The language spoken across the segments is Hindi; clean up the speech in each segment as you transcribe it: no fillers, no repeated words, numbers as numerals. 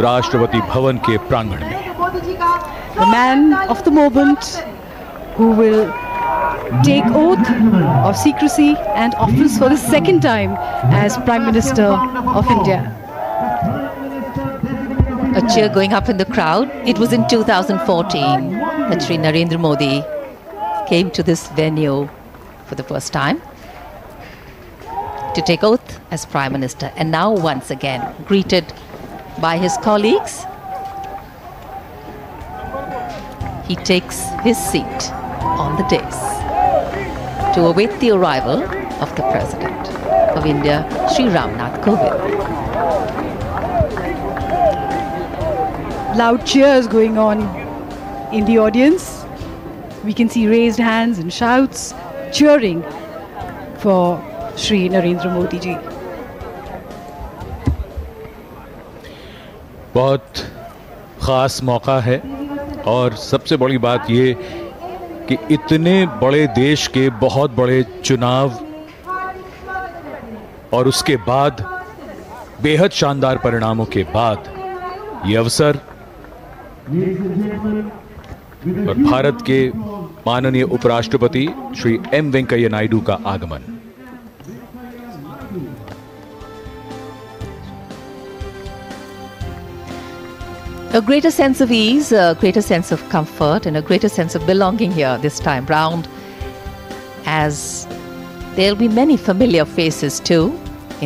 राष्ट्रपति भवन के प्रांगण में। The man of the moment who will take oath of secrecy and office for the second time as Prime Minister of India. A cheer going up in the crowd. It was in 2014 that Shri Narendra Modi came to this venue for the first time to take oath as Prime Minister, and now once again greeted by his colleagues, he takes his seat on the dais to await the arrival of the President of India, Shri Ramnath Kovind. Loud cheers going on in the audience. We can see raised hands and shouts cheering for Shri Narendra Modi ji. बहुत ख़ास मौका है और सबसे बड़ी बात ये कि इतने बड़े देश के बहुत बड़े चुनाव और उसके बाद बेहद शानदार परिणामों के बाद ये अवसर और भारत के माननीय उपराष्ट्रपति श्री एम वेंकैया नायडू का आगमन। A greater sense of ease, a greater sense of comfort and a greater sense of belonging here this time round, as there will be many familiar faces too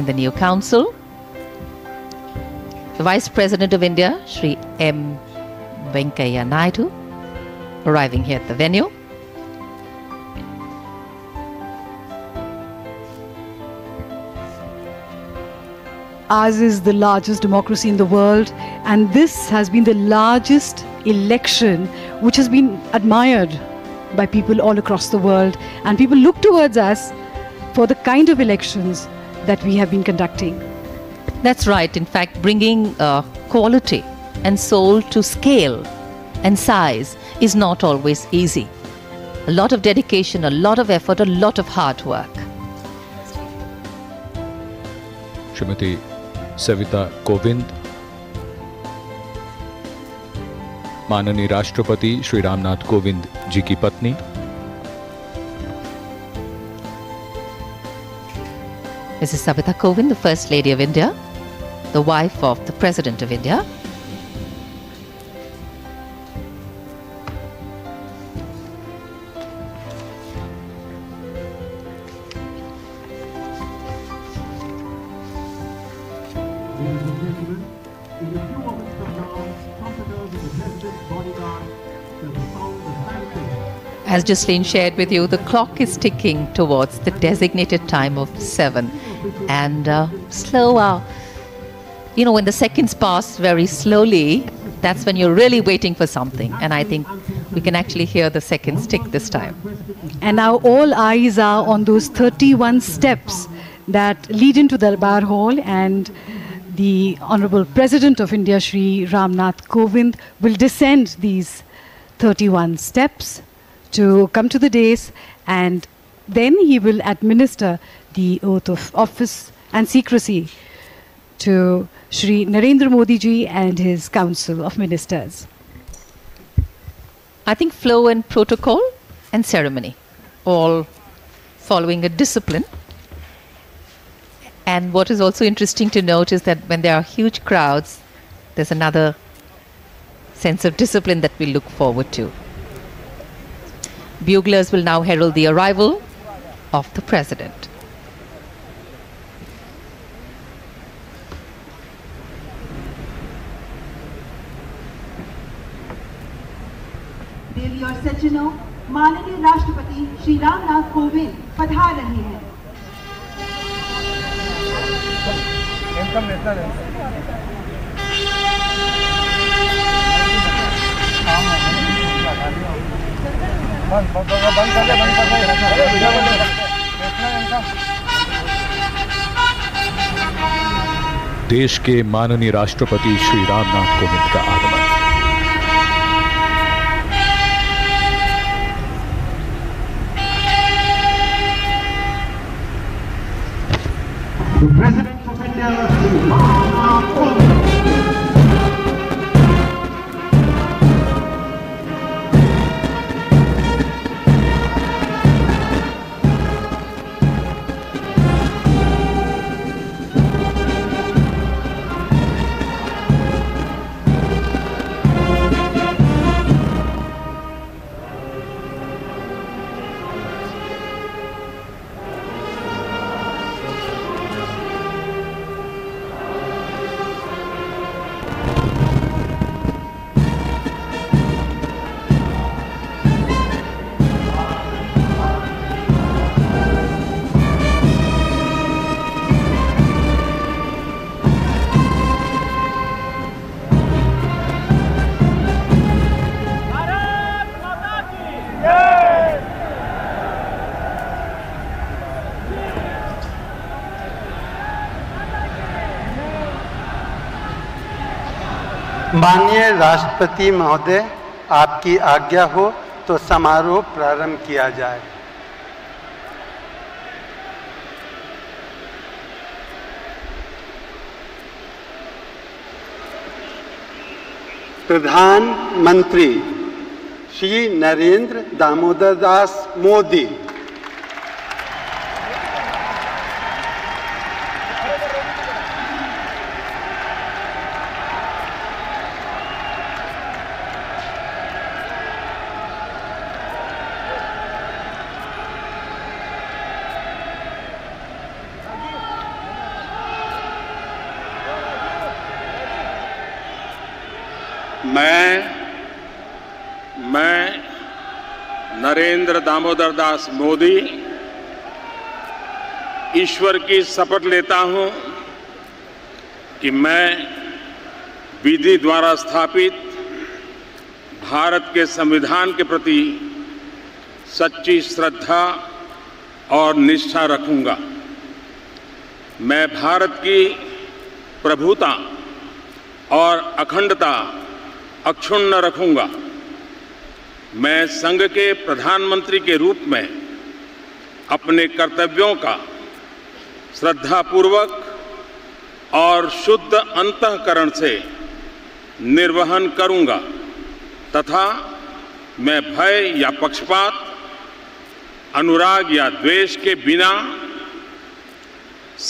in the new council. The Vice President of India, Shri M. Venkaiah Naidu, arriving here at the venue. Ours is the largest democracy in the world, and this has been the largest election which has been admired by people all across the world, and people look towards us for the kind of elections that we have been conducting. That's right. In fact, bringing quality and soul to scale and size is not always easy. A lot of dedication, a lot of effort, a lot of hard work. Shrimati Savita Kovind, माननीय राष्ट्रपति श्री रामनाथ कोविंद जी की पत्नी, Mrs. Savita Kovind, the First Lady of India, the wife of the President of India. As Jocelyn shared with you, the clock is ticking towards the designated time of 7, and slower, you know, when the seconds pass very slowly, that's when you're really waiting for something, and I think we can actually hear the seconds tick this time. And now all eyes are on those 31 steps that lead into the Darbar Hall, and the Honorable President of India, Shri Ramnath Kovind, will descend these 31 steps to come to the dais, and then he will administer the oath of office and secrecy to Shri Narendra Modi ji and his Council of Ministers. I think flow and protocol and ceremony, all following a discipline. And what is also interesting to note is that when there are huge crowds, there's another sense of discipline that we look forward to. Buglers will now herald the arrival of the President. देवी और सज्जनों, माननीय राष्ट्रपति श्री रामनाथ कोविंद पधार रहे हैं। देश के माननीय राष्ट्रपति श्री रामनाथ कोविंद का आगमन। The President of India, Shri Ramnath Kovind. माननीय राष्ट्रपति महोदय, आपकी आज्ञा हो तो समारोह प्रारंभ किया जाए। प्रधानमंत्री श्री नरेंद्र दामोदर दास मोदी, मैं नरेंद्र दामोदर दास मोदी ईश्वर की शपथ लेता हूं कि मैं विधि द्वारा स्थापित भारत के संविधान के प्रति सच्ची श्रद्धा और निष्ठा रखूंगा। मैं भारत की प्रभुता और अखंडता अक्षुण्ण रखूंगा। मैं संघ के प्रधानमंत्री के रूप में अपने कर्तव्यों का श्रद्धापूर्वक और शुद्ध अंतःकरण से निर्वहन करूंगा तथा मैं भय या पक्षपात, अनुराग या द्वेष के बिना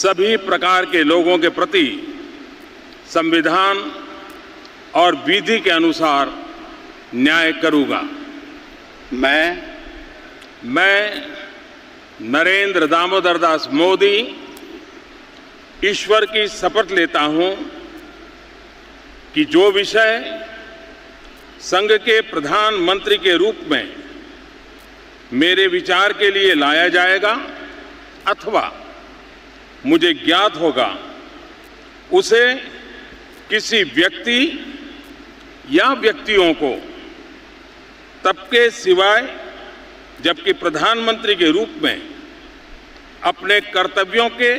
सभी प्रकार के लोगों के प्रति संविधान और विधि के अनुसार न्याय करूंगा। मैं नरेंद्र दामोदर दास मोदी ईश्वर की शपथ लेता हूं कि जो विषय संघ के प्रधानमंत्री के रूप में मेरे विचार के लिए लाया जाएगा अथवा मुझे ज्ञात होगा, उसे किसी व्यक्ति या व्यक्तियों को तब के सिवाय जबकि प्रधानमंत्री के रूप में अपने कर्तव्यों के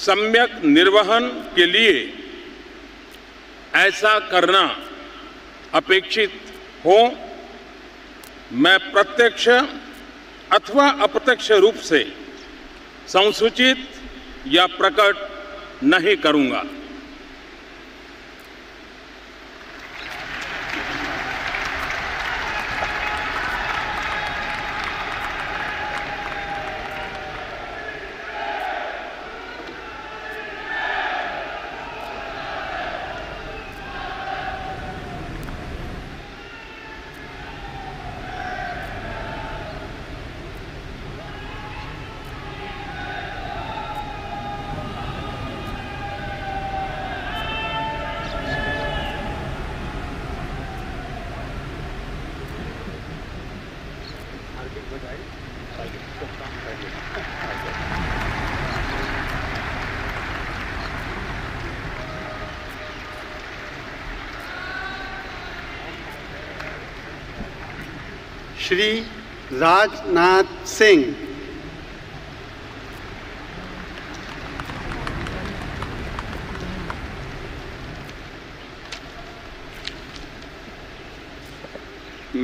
सम्यक निर्वहन के लिए ऐसा करना अपेक्षित हो, मैं प्रत्यक्ष अथवा अप्रत्यक्ष रूप से संसूचित या प्रकट नहीं करूंगा। श्री राजनाथ सिंह, मैं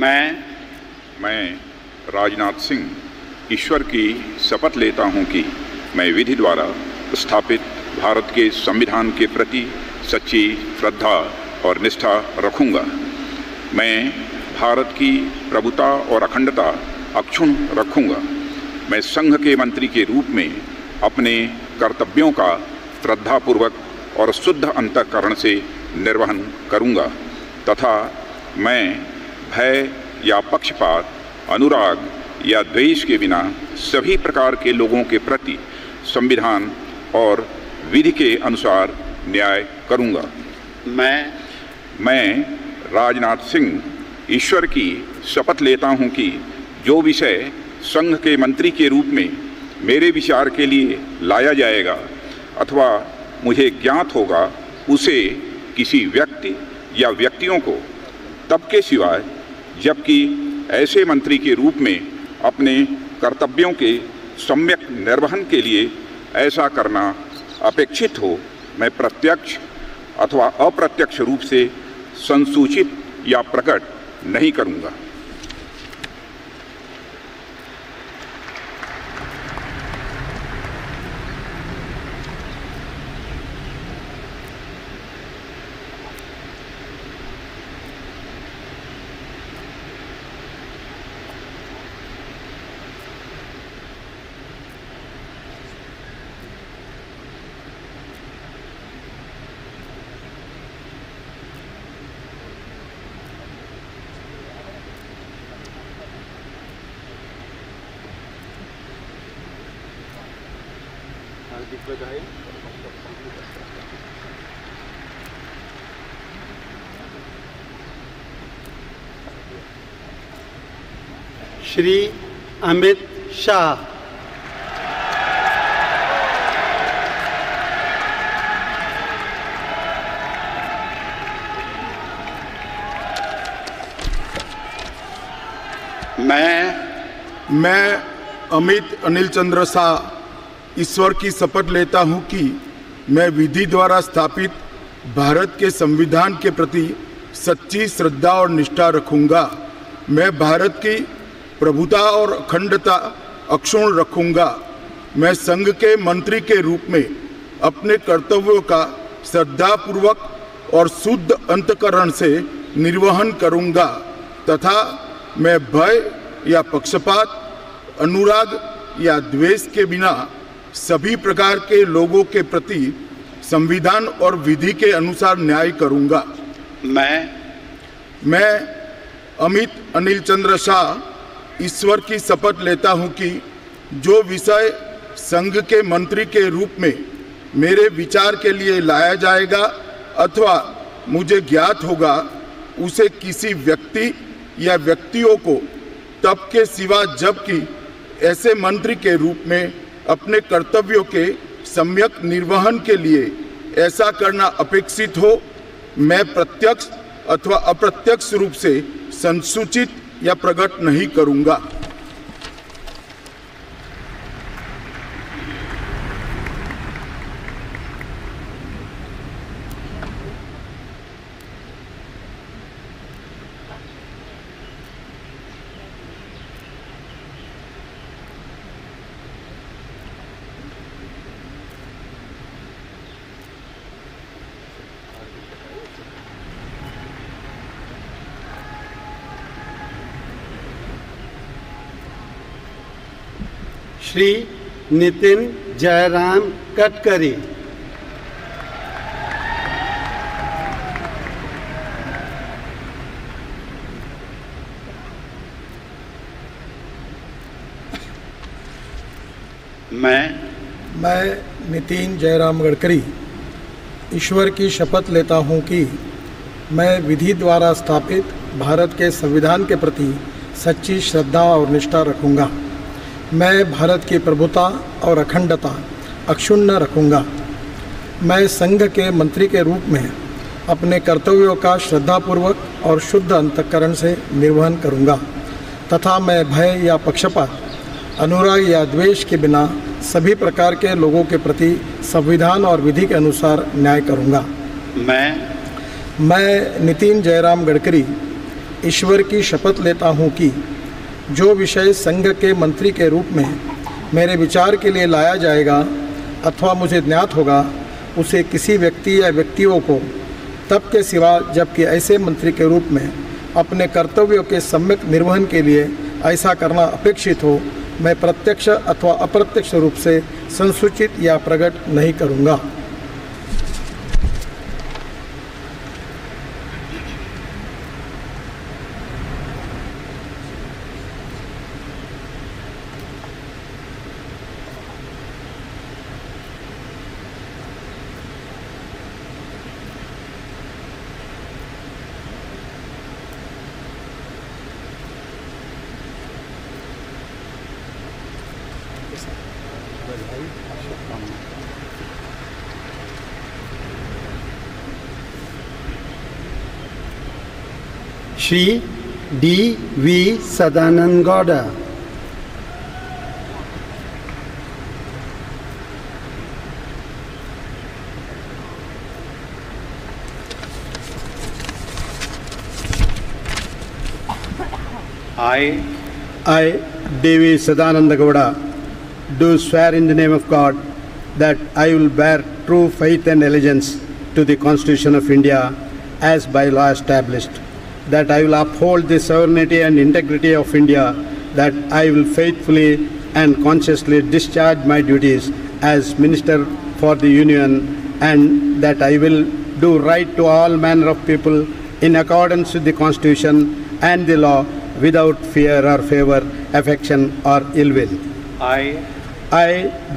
राजनाथ सिंह ईश्वर की शपथ लेता हूं कि मैं विधि द्वारा स्थापित भारत के संविधान के प्रति सच्ची श्रद्धा और निष्ठा रखूंगा। मैं भारत की प्रभुता और अखंडता अक्षुण्ण रखूंगा। मैं संघ के मंत्री के रूप में अपने कर्तव्यों का श्रद्धापूर्वक और शुद्ध अंतःकरण से निर्वहन करूंगा तथा मैं भय या पक्षपात, अनुराग या द्वेष के बिना सभी प्रकार के लोगों के प्रति संविधान और विधि के अनुसार न्याय करूंगा। मैं राजनाथ सिंह ईश्वर की शपथ लेता हूं कि जो विषय संघ के मंत्री के रूप में मेरे विचार के लिए लाया जाएगा अथवा मुझे ज्ञात होगा, उसे किसी व्यक्ति या व्यक्तियों को तब के सिवाय जबकि ऐसे मंत्री के रूप में अपने कर्तव्यों के सम्यक निर्वहन के लिए ऐसा करना अपेक्षित हो, मैं प्रत्यक्ष अथवा अप्रत्यक्ष रूप से संसूचित या प्रकट नहीं करूंगा। श्री अमित शाह। मैं अमित अनिल चंद्र शाह ईश्वर की शपथ लेता हूं कि मैं विधि द्वारा स्थापित भारत के संविधान के प्रति सच्ची श्रद्धा और निष्ठा रखूंगा। मैं भारत की प्रभुता और अखंडता अक्षुण्ण रखूंगा। मैं संघ के मंत्री के रूप में अपने कर्तव्यों का श्रद्धापूर्वक और शुद्ध अंतकरण से निर्वहन करूंगा तथा मैं भय या पक्षपात, अनुराग या द्वेष के बिना सभी प्रकार के लोगों के प्रति संविधान और विधि के अनुसार न्याय करूंगा। मैं अमित अनिल चंद्र शाह ईश्वर की शपथ लेता हूं कि जो विषय संघ के मंत्री के रूप में मेरे विचार के लिए लाया जाएगा अथवा मुझे ज्ञात होगा उसे किसी व्यक्ति या व्यक्तियों को तब के सिवा जबकि ऐसे मंत्री के रूप में अपने कर्तव्यों के सम्यक निर्वहन के लिए ऐसा करना अपेक्षित हो, मैं प्रत्यक्ष अथवा अप्रत्यक्ष रूप से संसूचित या प्रकट नहीं करूंगा। श्री नितिन जयराम गडकरी। मैं नितिन जयराम गडकरी ईश्वर की शपथ लेता हूं कि मैं विधि द्वारा स्थापित भारत के संविधान के प्रति सच्ची श्रद्धा और निष्ठा रखूंगा। मैं भारत की प्रभुता और अखंडता अक्षुण्ण रखूंगा। मैं संघ के मंत्री के रूप में अपने कर्तव्यों का श्रद्धापूर्वक और शुद्ध अंतःकरण से निर्वहन करूंगा तथा मैं भय या पक्षपात, अनुराग या द्वेष के बिना सभी प्रकार के लोगों के प्रति संविधान और विधि के अनुसार न्याय करूंगा। मैं नितिन जयराम गडकरी ईश्वर की शपथ लेता हूं कि जो विषय संघ के मंत्री के रूप में मेरे विचार के लिए लाया जाएगा अथवा मुझे ज्ञात होगा उसे किसी व्यक्ति या व्यक्तियों को तब के सिवा जबकि ऐसे मंत्री के रूप में अपने कर्तव्यों के सम्यक निर्वहन के लिए ऐसा करना अपेक्षित हो, मैं प्रत्यक्ष अथवा अप्रत्यक्ष रूप से संसूचित या प्रकट नहीं करूँगा। Shri D.V. Sadanand Gowda. I, D.V. Sadananda Gowda, do swear in the name of God that I will bear true faith and allegiance to the Constitution of India as by law established, that I will uphold the sovereignty and integrity of India, that I will faithfully and consciously discharge my duties as Minister for the Union, and that I will do right to all manner of people in accordance with the Constitution and the law without fear or favour, affection or ill will. I,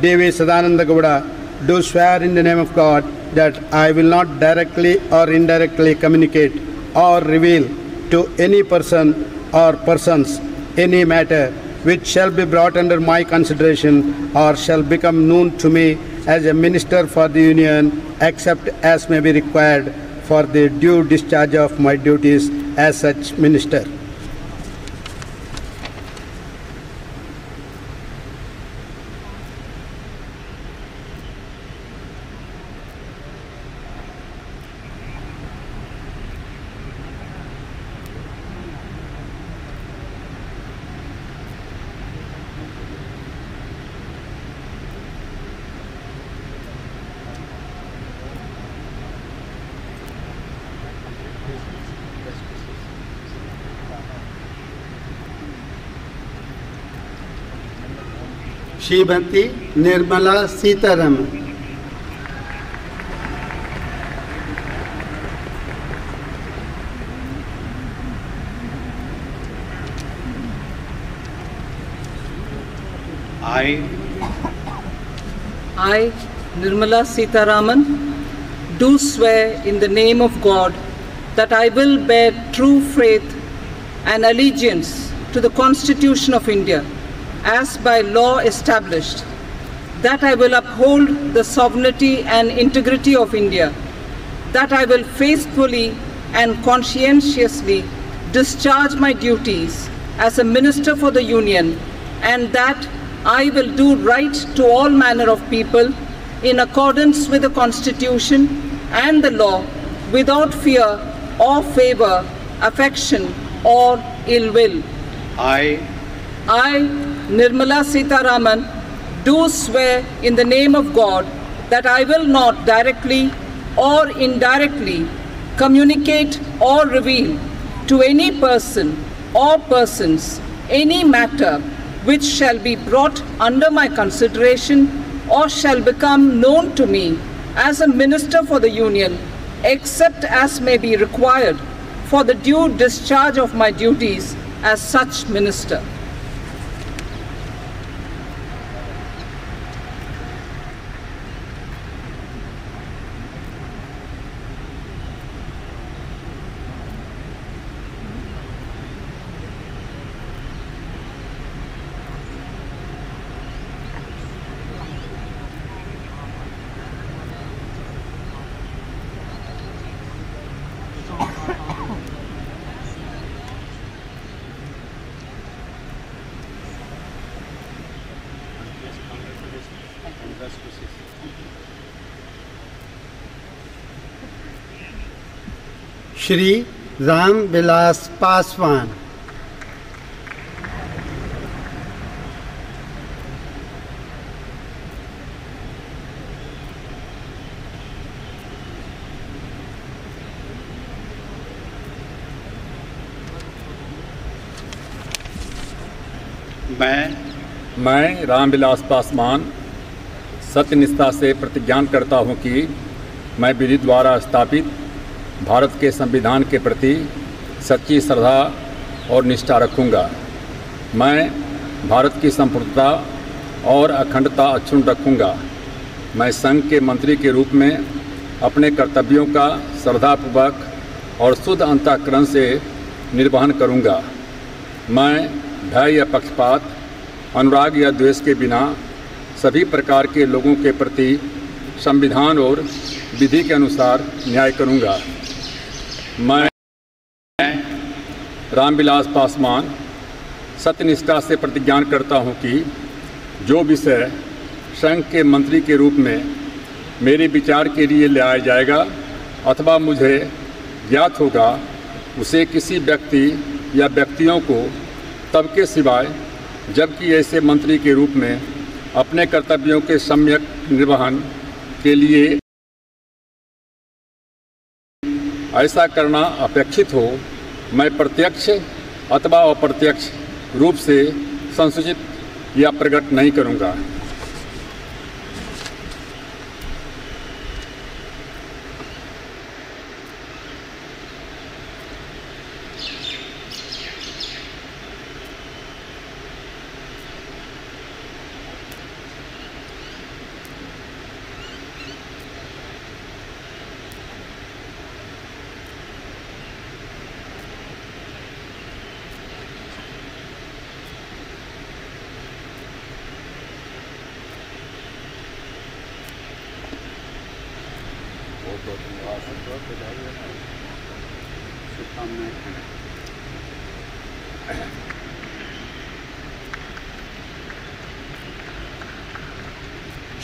D.V. Sadananda Gowda, do swear in the name of God that I will not directly or indirectly communicate or reveal to any person or persons any matter which shall be brought under my consideration or shall become known to me as a Minister for the Union, except as may be required for the due discharge of my duties as such Minister. Shrimati Nirmala Sitharaman, I, Nirmala Sitharaman, do swear in the name of God that I will bear true faith and allegiance to the Constitution of India as by law established, that I will uphold the sovereignty and integrity of India, that I will faithfully and conscientiously discharge my duties as a Minister for the Union, and that I will do right to all manner of people in accordance with the Constitution and the law without fear or favour, affection or ill will. I, Nirmala Sitharaman, do swear in the name of God that I will not directly or indirectly communicate or reveal to any person or persons any matter which shall be brought under my consideration or shall become known to me as a Minister for the Union, except as may be required for the due discharge of my duties as such Minister. Shri Ram Vilas Paswan, मैं राम विलास पासवान सत्यनिष्ठा से प्रतिज्ञान करता हूँ कि मैं विधि द्वारा स्थापित भारत के संविधान के प्रति सच्ची श्रद्धा और निष्ठा रखूँगा। मैं भारत की संपूर्णता और अखंडता अक्षुण्ण रखूँगा। मैं संघ के मंत्री के रूप में अपने कर्तव्यों का श्रद्धापूर्वक और शुद्ध अंतःकरण से निर्वहन करूँगा। मैं भय या पक्षपात, अनुराग या द्वेष के बिना सभी प्रकार के लोगों के प्रति संविधान और विधि के अनुसार न्याय करूंगा। मैं रामविलास पासवान सत्यनिष्ठा से प्रतिज्ञान करता हूं कि जो विषय संघ के मंत्री के रूप में मेरे विचार के लिए लाया जाएगा अथवा मुझे ज्ञात होगा, उसे किसी व्यक्ति या व्यक्तियों को तब के सिवाय जबकि ऐसे मंत्री के रूप में अपने कर्तव्यों के सम्यक निर्वहन के लिए ऐसा करना अपेक्षित हो, मैं प्रत्यक्ष अथवा अप्रत्यक्ष रूप से संसूचित या प्रकट नहीं करूंगा।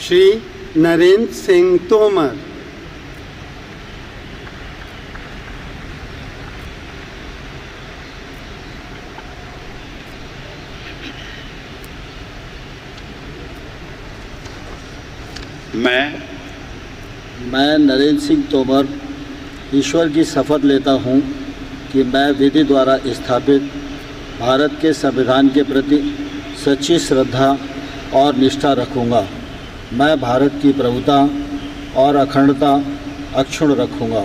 श्री नरेंद्र सिंह तोमर, मैं नरेंद्र सिंह तोमर ईश्वर की शपथ लेता हूं कि मैं विधि द्वारा स्थापित भारत के संविधान के प्रति सच्ची श्रद्धा और निष्ठा रखूंगा। मैं भारत की प्रभुता और अखंडता अक्षुण रखूंगा।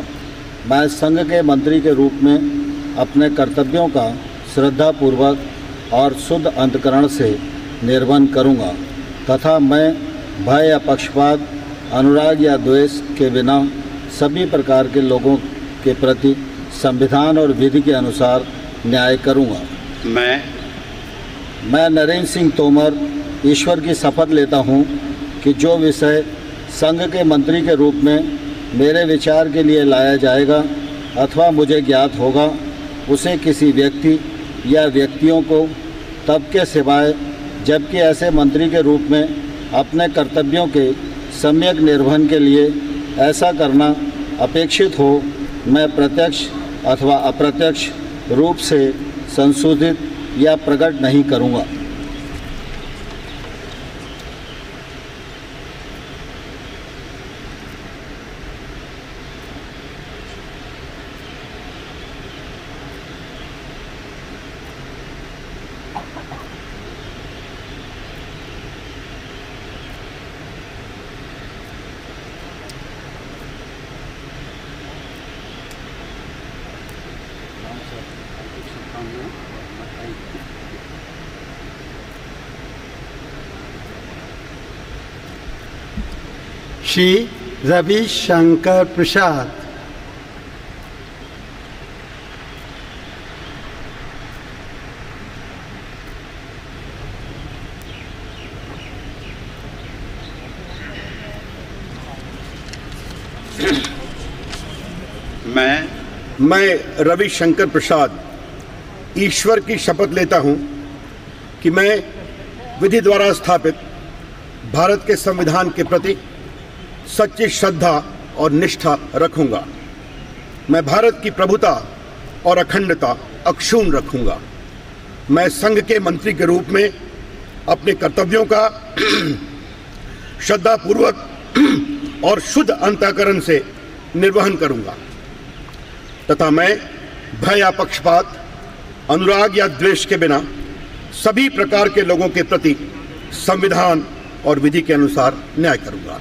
मैं संघ के मंत्री के रूप में अपने कर्तव्यों का श्रद्धापूर्वक और शुद्ध अंतकरण से निर्वहन करूंगा तथा मैं भय या पक्षपात, अनुराग या द्वेष के बिना सभी प्रकार के लोगों के प्रति संविधान और विधि के अनुसार न्याय करूंगा। मैं नरेंद्र सिंह तोमर ईश्वर की शपथ लेता हूं कि जो विषय संघ के मंत्री के रूप में मेरे विचार के लिए लाया जाएगा अथवा मुझे ज्ञात होगा, उसे किसी व्यक्ति या व्यक्तियों को तब के सिवाय जबकि ऐसे मंत्री के रूप में अपने कर्तव्यों के सम्यक निर्वहन के लिए ऐसा करना अपेक्षित हो, मैं प्रत्यक्ष अथवा अप्रत्यक्ष रूप से संशोधित या प्रकट नहीं करूँगा। श्री रविशंकर प्रसाद, मैं रविशंकर प्रसाद ईश्वर की शपथ लेता हूं कि मैं विधि द्वारा स्थापित भारत के संविधान के प्रति सच्ची श्रद्धा और निष्ठा रखूंगा। मैं भारत की प्रभुता और अखंडता अक्षुण रखूंगा। मैं संघ के मंत्री के रूप में अपने कर्तव्यों का श्रद्धापूर्वक और शुद्ध अंतःकरण से निर्वहन करूंगा तथा मैं भय या पक्षपात, अनुराग या द्वेष के बिना सभी प्रकार के लोगों के प्रति संविधान और विधि के अनुसार न्याय करूंगा।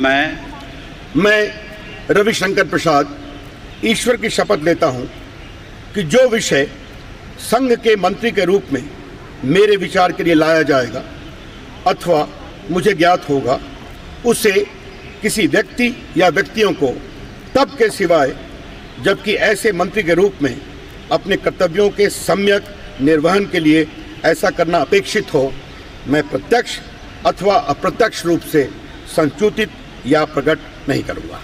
मैं रविशंकर प्रसाद ईश्वर की शपथ लेता हूं कि जो विषय संघ के मंत्री के रूप में मेरे विचार के लिए लाया जाएगा अथवा मुझे ज्ञात होगा, उसे किसी व्यक्ति या व्यक्तियों को तब के सिवाय जबकि ऐसे मंत्री के रूप में अपने कर्तव्यों के सम्यक निर्वहन के लिए ऐसा करना अपेक्षित हो, मैं प्रत्यक्ष अथवा अप्रत्यक्ष रूप से संसूचित या प्रकट नहीं करूंगा।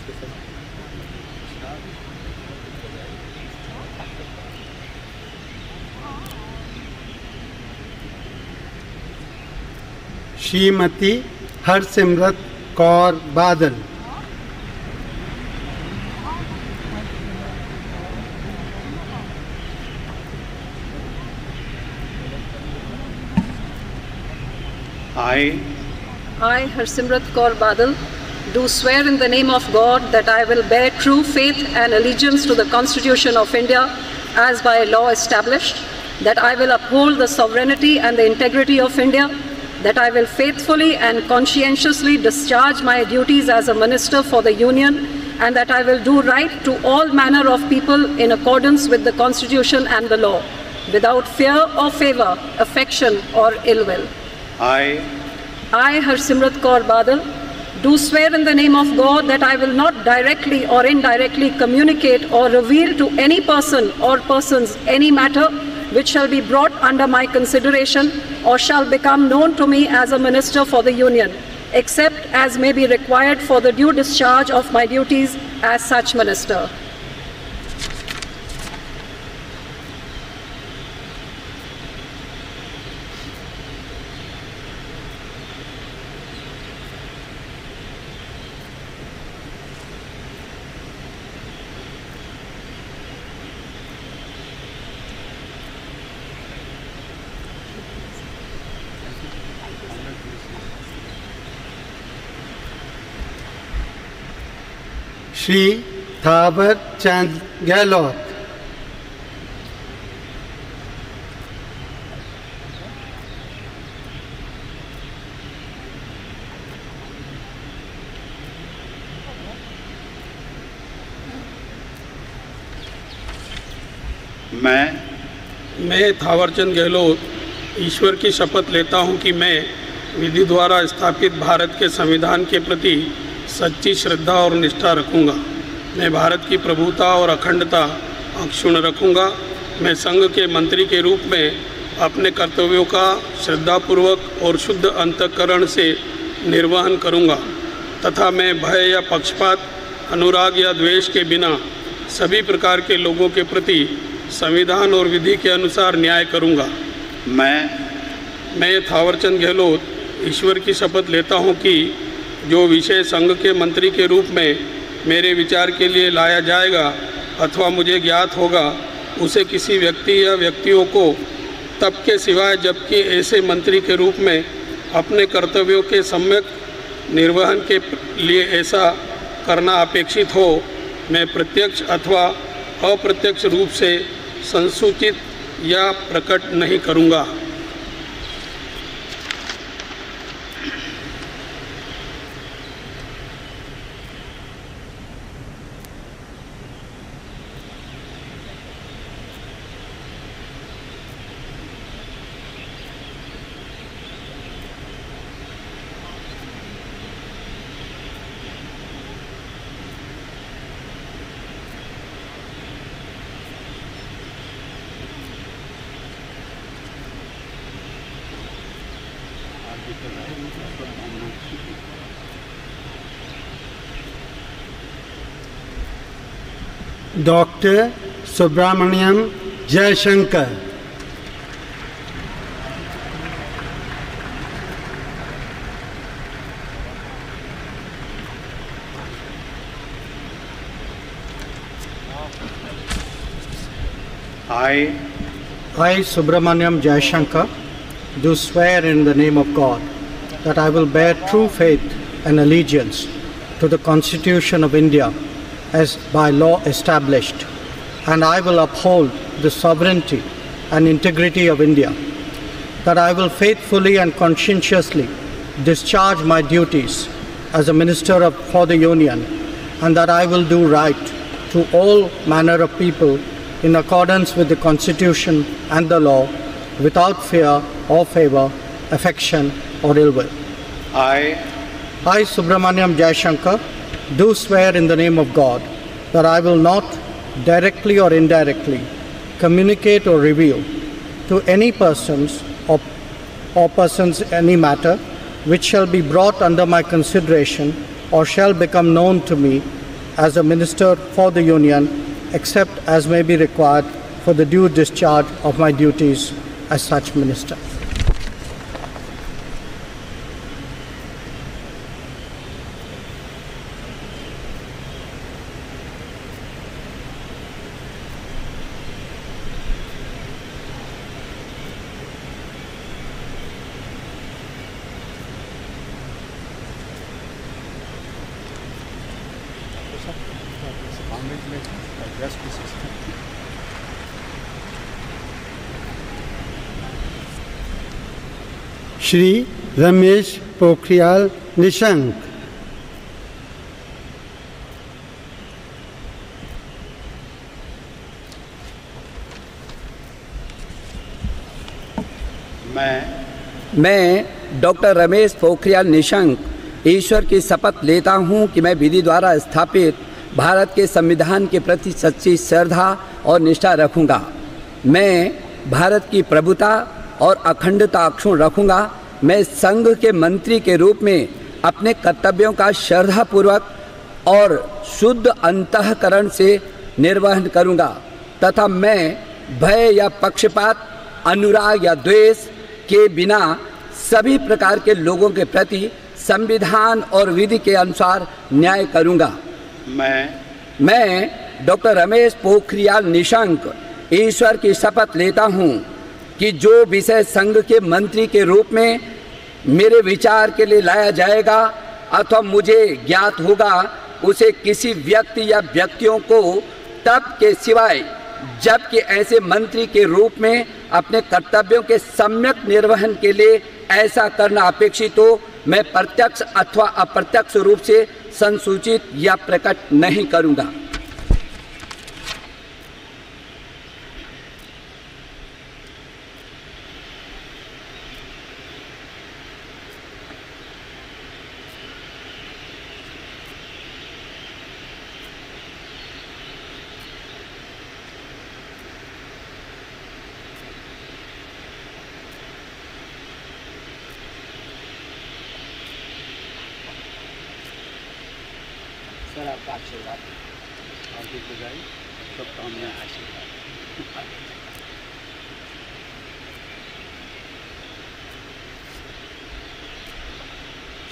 उसके साथ। Shrimati Harsimrat Kaur Badal. I, Harsimrat Kaur Badal, do swear in the name of God that I will bear true faith and allegiance to the Constitution of India as by law established, that I will uphold the sovereignty and the integrity of India, that I will faithfully and conscientiously discharge my duties as a minister for the Union, and that I will do right to all manner of people in accordance with the Constitution and the law, without fear or favour, affection or ill will. I, Harsimrat Kaur Badal, do swear in the name of God that I will not directly or indirectly communicate or reveal to any person or persons any matter which shall be brought under my consideration or shall become known to me as a minister for the Union, except as may be required for the due discharge of my duties as such minister. Shri Thawarchand Gehlot. मैं थावरचंद गहलोत ईश्वर की शपथ लेता हूं कि मैं विधि द्वारा स्थापित भारत के संविधान के प्रति सच्ची श्रद्धा और निष्ठा रखूंगा। मैं भारत की प्रभुता और अखंडता अक्षुण रखूंगा। मैं संघ के मंत्री के रूप में अपने कर्तव्यों का श्रद्धापूर्वक और शुद्ध अंतःकरण से निर्वहन करूंगा तथा मैं भय या पक्षपात, अनुराग या द्वेष के बिना सभी प्रकार के लोगों के प्रति संविधान और विधि के अनुसार न्याय करूंगा। मैं थावरचंद गहलोत ईश्वर की शपथ लेता हूँ कि जो विषय संघ के मंत्री के रूप में मेरे विचार के लिए लाया जाएगा अथवा मुझे ज्ञात होगा उसे किसी व्यक्ति या व्यक्तियों को तब के सिवाय जबकि ऐसे मंत्री के रूप में अपने कर्तव्यों के सम्यक निर्वहन के लिए ऐसा करना अपेक्षित हो, मैं प्रत्यक्ष अथवा अप्रत्यक्ष रूप से संसूचित या प्रकट नहीं करूँगा। Doctor Subrahmanyam Jaishankar. I, Subrahmanyam Jaishankar, do swear in the name of God that I will bear true faith and allegiance to the Constitution of India as by law established, and I will uphold the sovereignty and integrity of India, that I will faithfully and conscientiously discharge my duties as a minister for the Union, and that I will do right to all manner of people in accordance with the Constitution and the law, without fear or favour, affection or ill will. I, Subrahmanyam Jaishankar, do swear in the name of God that I will not directly or indirectly communicate or reveal to any persons or persons any matter which shall be brought under my consideration or shall become known to me as a minister for the Union, except as may be required for the due discharge of my duties as such minister. Shri Ramesh Pokhriyal Nishank. मैं डॉक्टर रमेश पोखरियाल निशंक ईश्वर की शपथ लेता हूं कि मैं विधि द्वारा स्थापित भारत के संविधान के प्रति सच्ची श्रद्धा और निष्ठा रखूंगा। मैं भारत की प्रभुता और अखंडता अक्षुण रखूंगा। मैं संघ के मंत्री के रूप में अपने कर्तव्यों का श्रद्धापूर्वक और शुद्ध अंतःकरण से निर्वहन करूंगा तथा मैं भय या पक्षपात, अनुराग या द्वेष के बिना सभी प्रकार के लोगों के प्रति संविधान और विधि के अनुसार न्याय करूंगा। मैं डॉक्टर रमेश पोखरियाल निशंक ईश्वर की शपथ लेता हूं कि जो विषय संघ के मंत्री के रूप में मेरे विचार के लिए लाया जाएगा अथवा मुझे ज्ञात होगा, उसे किसी व्यक्ति या व्यक्तियों को तब के सिवाय जबकि ऐसे मंत्री के रूप में अपने कर्तव्यों के सम्यक निर्वहन के लिए ऐसा करना अपेक्षित हो, मैं प्रत्यक्ष अथवा अप्रत्यक्ष रूप से संसूचित या प्रकट नहीं करूंगा।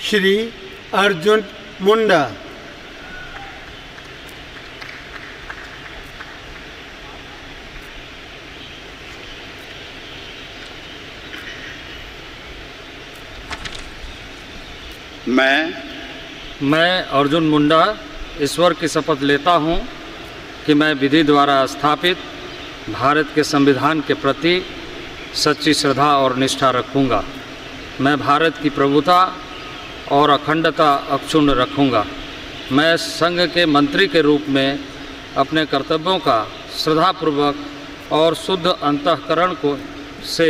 श्री अर्जुन मुंडा। मैं अर्जुन मुंडा ईश्वर की शपथ लेता हूं कि मैं विधि द्वारा स्थापित भारत के संविधान के प्रति सच्ची श्रद्धा और निष्ठा रखूंगा। मैं भारत की प्रभुता और अखंडता अक्षुण्ण रखूंगा। मैं संघ के मंत्री के रूप में अपने कर्तव्यों का श्रद्धापूर्वक और शुद्ध अंतःकरण को से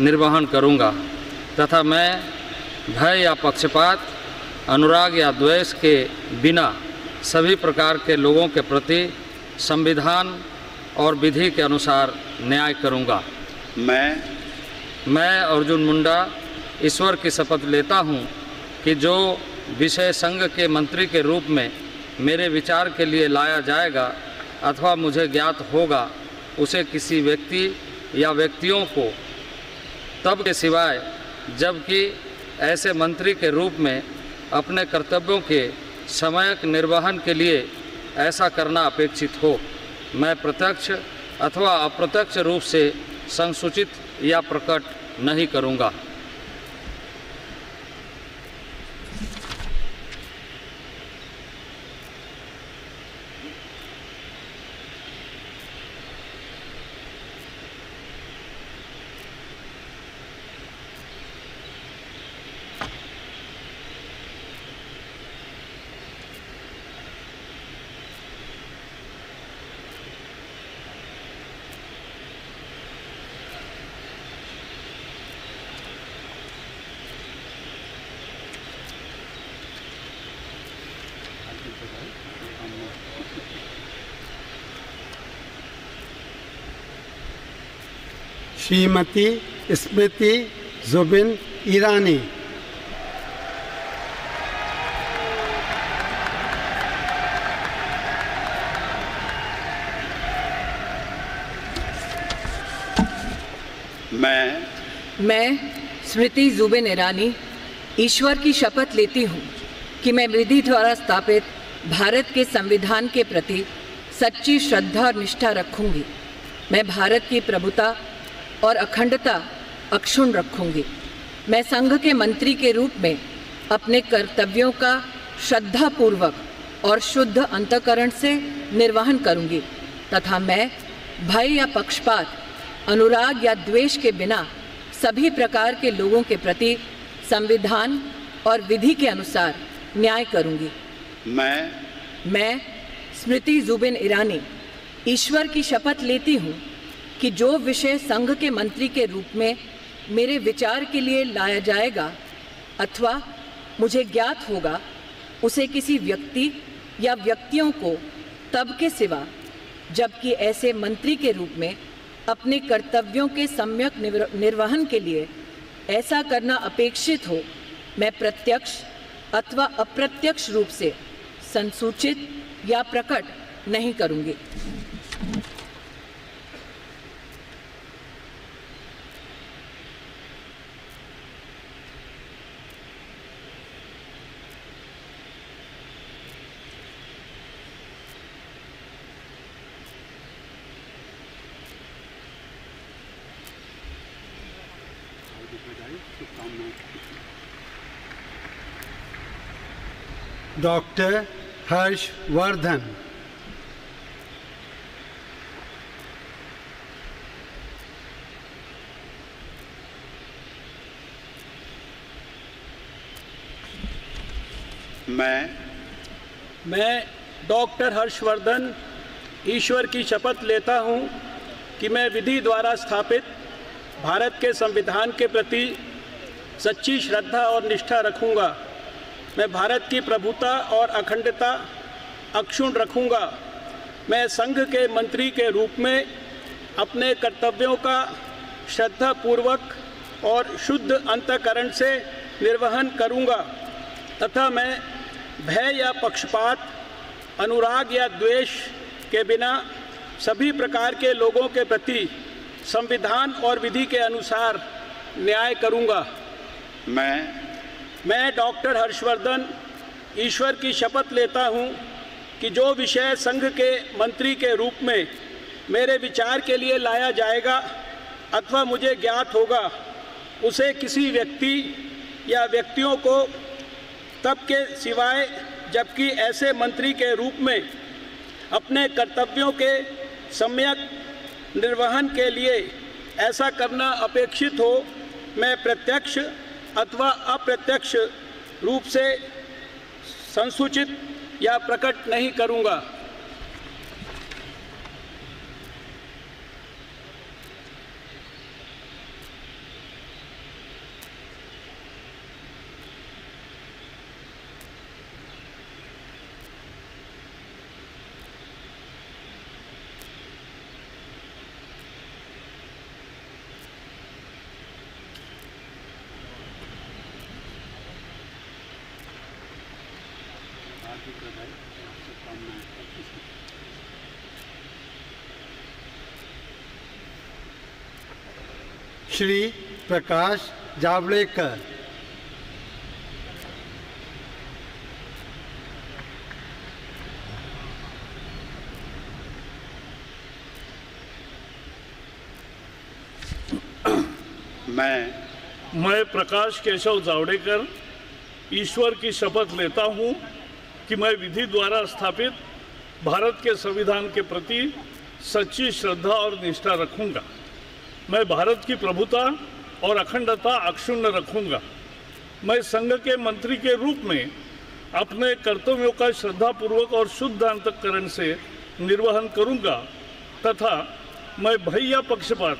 निर्वहन करूंगा तथा मैं भय या पक्षपात, अनुराग या द्वेष के बिना सभी प्रकार के लोगों के प्रति संविधान और विधि के अनुसार न्याय करूंगा। मैं अर्जुन मुंडा ईश्वर की शपथ लेता हूं कि जो विषय संघ के मंत्री के रूप में मेरे विचार के लिए लाया जाएगा अथवा मुझे ज्ञात होगा, उसे किसी व्यक्ति या व्यक्तियों को तब के सिवाय जबकि ऐसे मंत्री के रूप में अपने कर्तव्यों के समयक निर्वहन के लिए ऐसा करना अपेक्षित हो, मैं प्रत्यक्ष अथवा अप्रत्यक्ष रूप से संसूचित या प्रकट नहीं करूंगा। श्रीमती स्मृति जोबिन ईरानी। मैं स्मृति जुबिन ईरानी ईश्वर की शपथ लेती हूँ कि मैं विधि द्वारा स्थापित भारत के संविधान के प्रति सच्ची श्रद्धा और निष्ठा रखूंगी। मैं भारत की प्रभुता और अखंडता अक्षुण्ण रखूंगी। मैं संघ के मंत्री के रूप में अपने कर्तव्यों का श्रद्धापूर्वक और शुद्ध अंतःकरण से निर्वहन करूंगी तथा मैं भय या पक्षपात, अनुराग या द्वेष के बिना सभी प्रकार के लोगों के प्रति संविधान और विधि के अनुसार न्याय करूंगी। मैं स्मृति जुबिन ईरानी ईश्वर की शपथ लेती हूँ कि जो विषय संघ के मंत्री के रूप में मेरे विचार के लिए लाया जाएगा अथवा मुझे ज्ञात होगा, उसे किसी व्यक्ति या व्यक्तियों को तब के सिवा, जबकि ऐसे मंत्री के रूप में अपने कर्तव्यों के सम्यक निर्वहन के लिए ऐसा करना अपेक्षित हो, मैं प्रत्यक्ष अथवा अप्रत्यक्ष रूप से संसूचित या प्रकट नहीं करूंगी। डॉक्टर हर्ष वर्धन। मैं डॉक्टर हर्षवर्धन ईश्वर की शपथ लेता हूं कि मैं विधि द्वारा स्थापित भारत के संविधान के प्रति सच्ची श्रद्धा और निष्ठा रखूंगा। मैं भारत की प्रभुता और अखंडता अक्षुण्ण रखूंगा। मैं संघ के मंत्री के रूप में अपने कर्तव्यों का श्रद्धापूर्वक और शुद्ध अंतःकरण से निर्वहन करूंगा तथा मैं भय या पक्षपात, अनुराग या द्वेष के बिना सभी प्रकार के लोगों के प्रति संविधान और विधि के अनुसार न्याय करूंगा। मैं डॉक्टर हर्षवर्धन ईश्वर की शपथ लेता हूं कि जो विषय संघ के मंत्री के रूप में मेरे विचार के लिए लाया जाएगा अथवा मुझे ज्ञात होगा, उसे किसी व्यक्ति या व्यक्तियों को तब के सिवाय, जबकि ऐसे मंत्री के रूप में अपने कर्तव्यों के सम्यक निर्वहन के लिए ऐसा करना अपेक्षित हो, मैं प्रत्यक्ष अथवा अप्रत्यक्ष रूप से संसूचित या प्रकट नहीं करूंगा। श्री प्रकाश जावड़ेकर। मैं प्रकाश केशव जावड़ेकर ईश्वर की शपथ लेता हूँ कि मैं विधि द्वारा स्थापित भारत के संविधान के प्रति सच्ची श्रद्धा और निष्ठा रखूंगा। मैं भारत की प्रभुता और अखंडता अक्षुण्ण रखूंगा। मैं संघ के मंत्री के रूप में अपने कर्तव्यों का श्रद्धापूर्वक और शुद्ध अंतःकरण से निर्वहन करूंगा तथा मैं भय या पक्षपात,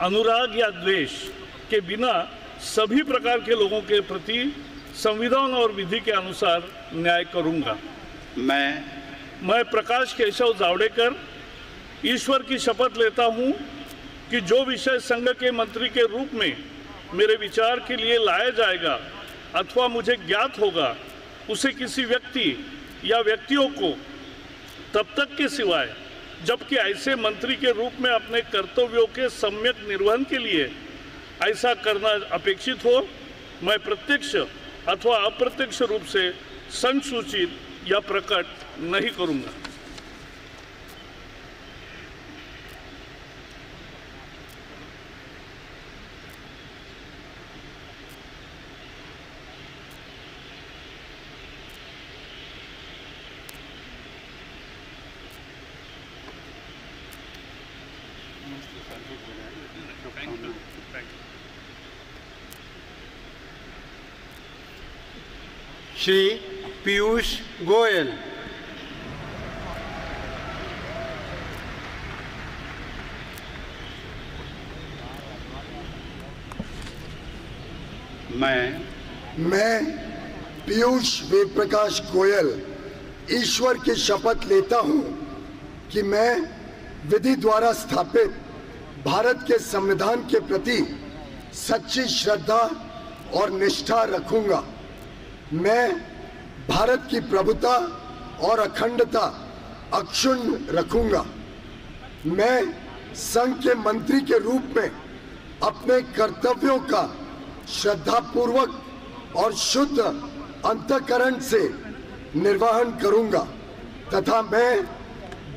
अनुराग या द्वेष के बिना सभी प्रकार के लोगों के प्रति संविधान और विधि के अनुसार न्याय करूंगा। मैं प्रकाश केशव जावड़ेकर ईश्वर की शपथ लेता हूं कि जो विषय संघ के मंत्री के रूप में मेरे विचार के लिए लाया जाएगा अथवा मुझे ज्ञात होगा, उसे किसी व्यक्ति या व्यक्तियों को तब तक के सिवाय, जबकि ऐसे मंत्री के रूप में अपने कर्तव्यों के सम्यक निर्वहन के लिए ऐसा करना अपेक्षित हो। मैं प्रत्यक्ष अथवा अप्रत्यक्ष रूप से संसूचित या प्रकट नहीं करूंगा। श्री पीयूष गोयल। मैं पीयूष वेद प्रकाश गोयल ईश्वर की शपथ लेता हूं कि मैं विधि द्वारा स्थापित भारत के संविधान के प्रति सच्ची श्रद्धा और निष्ठा रखूंगा। मैं भारत की प्रभुता और अखंडता अक्षुण्ण रखूंगा। मैं संघ के मंत्री के रूप में अपने कर्तव्यों का श्रद्धापूर्वक और शुद्ध अंतःकरण से निर्वहन करूंगा तथा मैं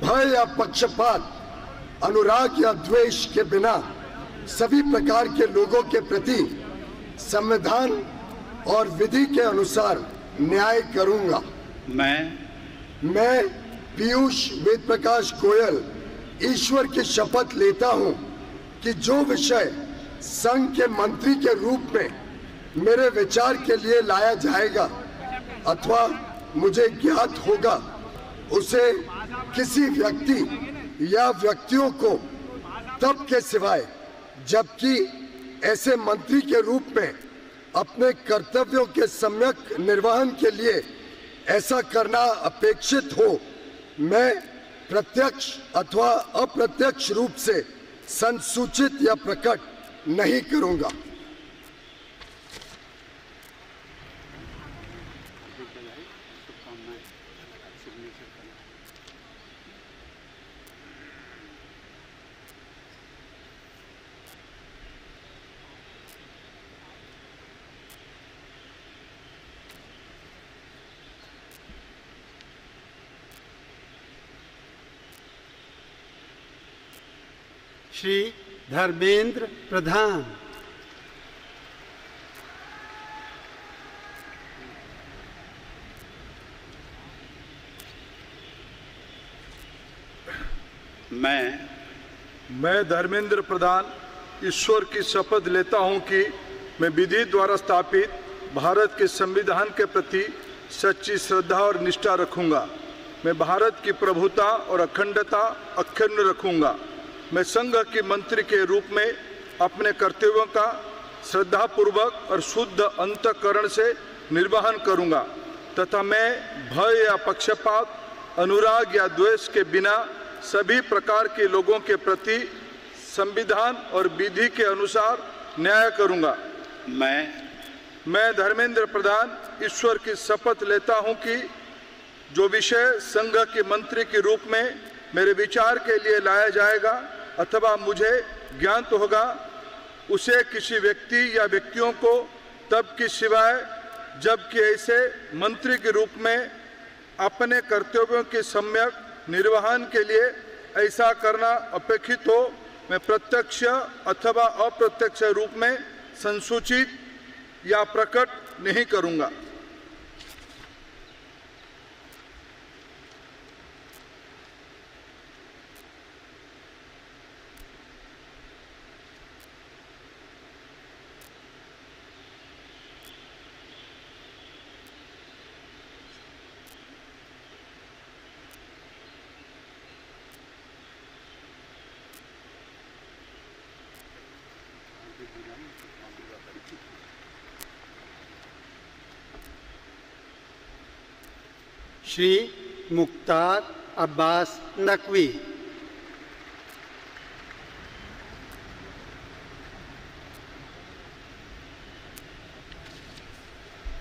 भय या पक्षपात, अनुराग या द्वेष के बिना सभी प्रकार के लोगों के प्रति संविधान और विधि के अनुसार न्याय करूंगा। मैं पीयूष वेद प्रकाश गोयल ईश्वर की शपथ लेता हूं कि जो विषय संघ के मंत्री के रूप में मेरे विचार के लिए लाया जाएगा अथवा मुझे ज्ञात होगा, उसे किसी व्यक्ति या व्यक्तियों को तब के सिवाय, जबकि ऐसे मंत्री के रूप में अपने कर्तव्यों के सम्यक निर्वहन के लिए ऐसा करना अपेक्षित हो, मैं प्रत्यक्ष अथवा अप्रत्यक्ष रूप से संसूचित या प्रकट नहीं करूंगा। श्री धर्मेंद्र प्रधान। मैं धर्मेंद्र प्रधान ईश्वर की शपथ लेता हूं कि मैं विधि द्वारा स्थापित भारत के संविधान के प्रति सच्ची श्रद्धा और निष्ठा रखूंगा। मैं भारत की प्रभुता और अखंडता अक्षुण्ण रखूंगा। मैं संघ के मंत्री के रूप में अपने कर्तव्यों का श्रद्धापूर्वक और शुद्ध अंतःकरण से निर्वहन करूंगा तथा मैं भय या पक्षपात, अनुराग या द्वेष के बिना सभी प्रकार के लोगों के प्रति संविधान और विधि के अनुसार न्याय करूंगा। मैं धर्मेंद्र प्रधान ईश्वर की शपथ लेता हूं कि जो विषय संघ के मंत्री के रूप में मेरे विचार के लिए लाया जाएगा अथवा मुझे ज्ञात होगा, उसे किसी व्यक्ति या व्यक्तियों को तब के सिवाय, जबकि ऐसे मंत्री के रूप में अपने कर्तव्यों के सम्यक निर्वहन के लिए ऐसा करना अपेक्षित हो, मैं प्रत्यक्ष अथवा अप्रत्यक्ष रूप में संसूचित या प्रकट नहीं करूंगा। श्री मुख्तार अब्बास नकवी।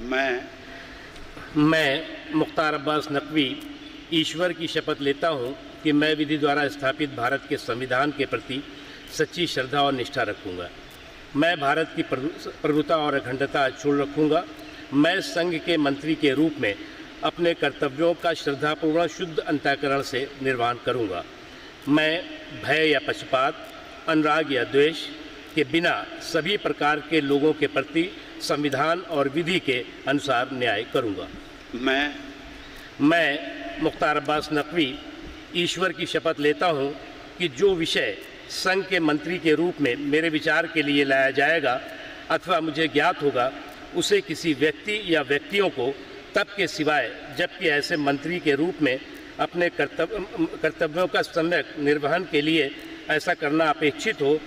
मैं मुख्तार अब्बास नकवी ईश्वर की शपथ लेता हूं कि मैं विधि द्वारा स्थापित भारत के संविधान के प्रति सच्ची श्रद्धा और निष्ठा रखूंगा। मैं भारत की प्रभुता और अखंडता अक्षुण्ण रखूंगा। मैं संघ के मंत्री के रूप में अपने कर्तव्यों का श्रद्धापूर्ण शुद्ध अंतःकरण से निर्वहन करूंगा। मैं भय या पक्षपात, अनुराग या द्वेष के बिना सभी प्रकार के लोगों के प्रति संविधान और विधि के अनुसार न्याय करूंगा। मैं मुख्तार अब्बास नकवी ईश्वर की शपथ लेता हूं कि जो विषय संघ के मंत्री के रूप में मेरे विचार के लिए लाया जाएगा अथवा मुझे ज्ञात होगा, उसे किसी व्यक्ति या व्यक्तियों को तब के सिवाय जबकि ऐसे मंत्री के रूप में अपने कर्तव्यों का सम्यक निर्वहन के लिए ऐसा करना अपेक्षित हो,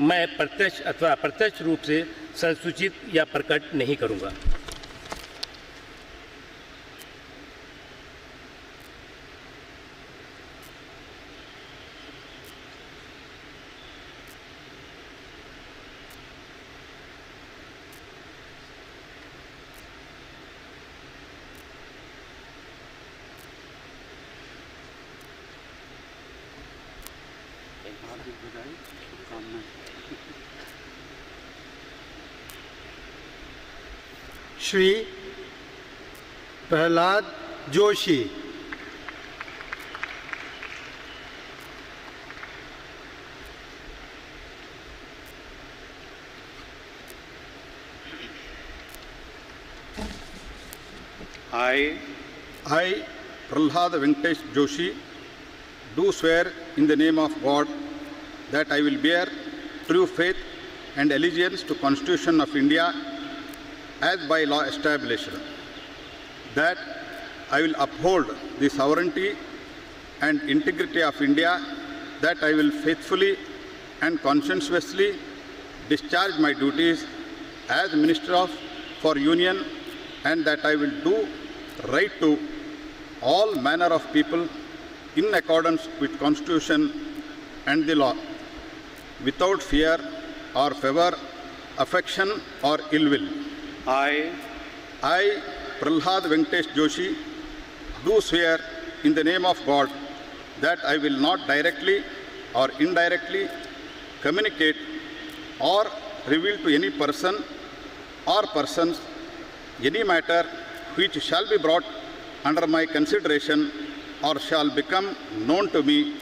मैं प्रत्यक्ष अथवा अप्रत्यक्ष रूप से संसूचित या प्रकट नहीं करूंगा। Shri Pralhad Joshi. I Pralhad Venkatesh Joshi do swear in the name of God that I will bear true faith and allegiance to Constitution of India as by law established, that I will uphold the sovereignty and integrity of India, that I will faithfully and conscientiously discharge my duties as Minister for Union, and that I will do right to all manner of people in accordance with Constitution and the law, without fear or favour, affection or ill will. I, Pralhad Venkatesh Joshi, do swear in the name of God that I will not directly or indirectly communicate or reveal to any person or persons any matter which shall be brought under my consideration or shall become known to me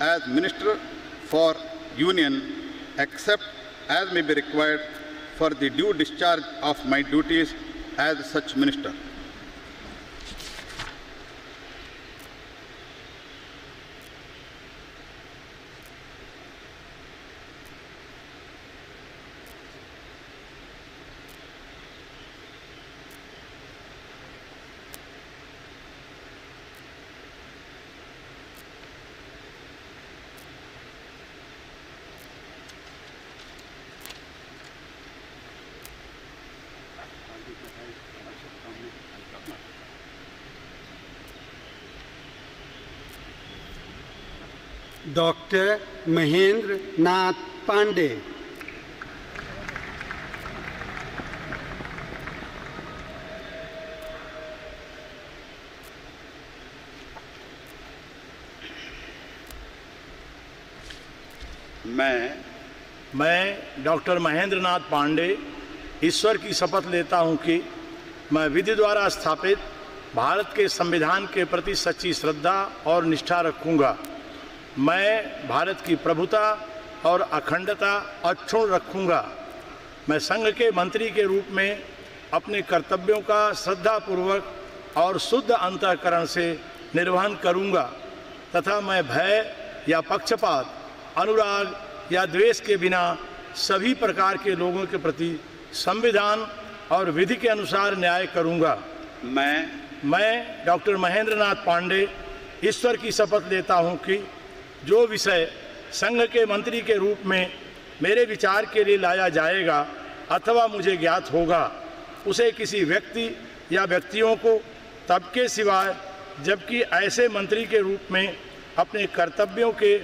as Minister for Union, except as may be required for the due discharge of my duties as such minister. Dr. Mahendra Nath Pandey. मैं डॉक्टर महेंद्र नाथ पांडे ईश्वर की शपथ लेता हूं कि मैं विधि द्वारा स्थापित भारत के संविधान के प्रति सच्ची श्रद्धा और निष्ठा रखूंगा। मैं भारत की प्रभुता और अखंडता अक्षुण्ण रखूंगा। मैं संघ के मंत्री के रूप में अपने कर्तव्यों का श्रद्धापूर्वक और शुद्ध अंतःकरण से निर्वहन करूंगा तथा मैं भय या पक्षपात, अनुराग या द्वेष के बिना सभी प्रकार के लोगों के प्रति संविधान और विधि के अनुसार न्याय करूंगा। मैं डॉक्टर महेंद्र नाथ पांडे ईश्वर की शपथ लेता हूं कि जो विषय संघ के मंत्री के रूप में मेरे विचार के लिए लाया जाएगा अथवा मुझे ज्ञात होगा, उसे किसी व्यक्ति या व्यक्तियों को तब के सिवाय जबकि ऐसे मंत्री के रूप में अपने कर्तव्यों के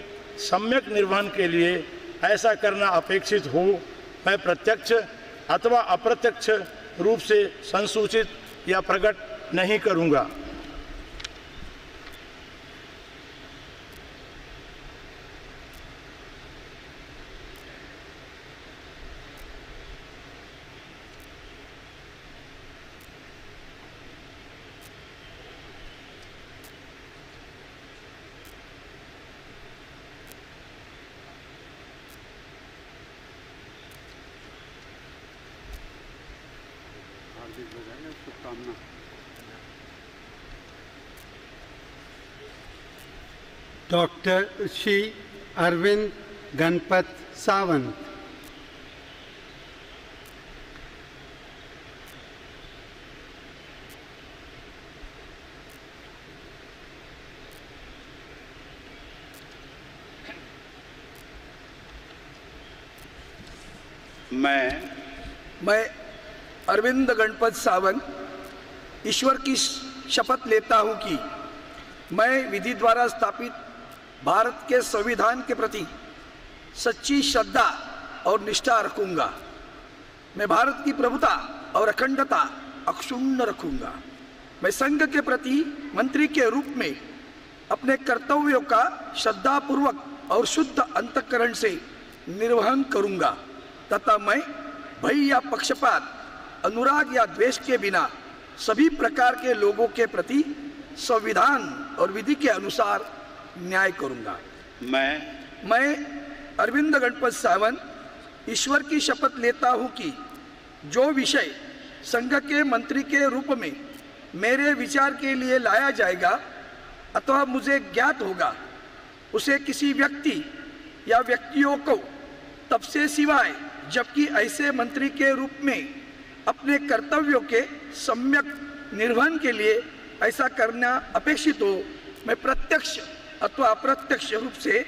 सम्यक निर्वहन के लिए ऐसा करना अपेक्षित हो, मैं प्रत्यक्ष अथवा अप्रत्यक्ष रूप से संसूचित या प्रकट नहीं करूँगा। शुभकामना। डॉक्टर श्री अरविंद गणपत सावंत। मैं अरविंद गणपत सावंत ईश्वर की शपथ लेता हूं कि मैं विधि द्वारा स्थापित भारत के संविधान के प्रति सच्ची श्रद्धा और निष्ठा रखूंगा। मैं भारत की प्रभुता और अखंडता अक्षुण्ण रखूंगा। मैं संघ के प्रति मंत्री के रूप में अपने कर्तव्यों का श्रद्धापूर्वक और शुद्ध अंतःकरण से निर्वहन करूंगा तथा मैं भय या पक्षपात, अनुराग या द्वेष के बिना सभी प्रकार के लोगों के प्रति संविधान और विधि के अनुसार न्याय करूंगा। मैं अरविंद गणपत सावंत ईश्वर की शपथ लेता हूं कि जो विषय संघ के मंत्री के रूप में मेरे विचार के लिए लाया जाएगा अथवा मुझे ज्ञात होगा, उसे किसी व्यक्ति या व्यक्तियों को तब से सिवाय जबकि ऐसे मंत्री के रूप में अपने कर्तव्यों के सम्यक निर्वहन के लिए ऐसा करना अपेक्षित हो, मैं प्रत्यक्ष अथवा अप्रत्यक्ष रूप से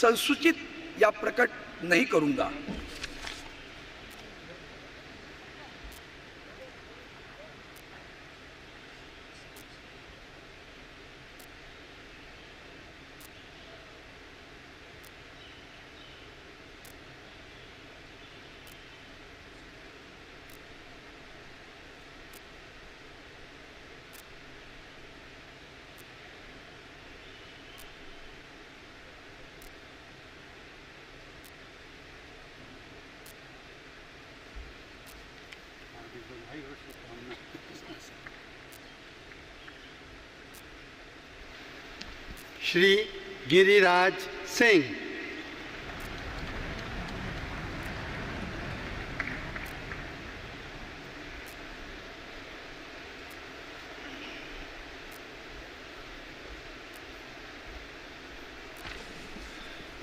संसूचित या प्रकट नहीं करूंगा। श्री गिरिराज सिंह।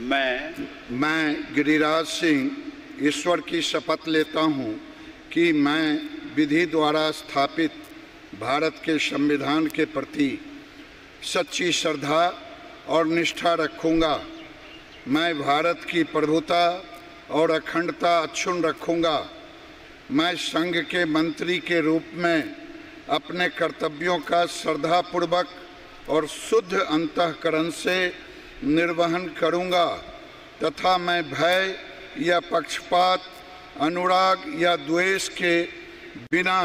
मैं गिरिराज सिंह ईश्वर की शपथ लेता हूं कि मैं विधि द्वारा स्थापित भारत के संविधान के प्रति सच्ची श्रद्धा और निष्ठा रखूंगा। मैं भारत की प्रभुता और अखंडता अक्षुण्ण रखूंगा। मैं संघ के मंत्री के रूप में अपने कर्तव्यों का श्रद्धापूर्वक और शुद्ध अंतःकरण से निर्वहन करूंगा तथा मैं भय या पक्षपात, अनुराग या द्वेष के बिना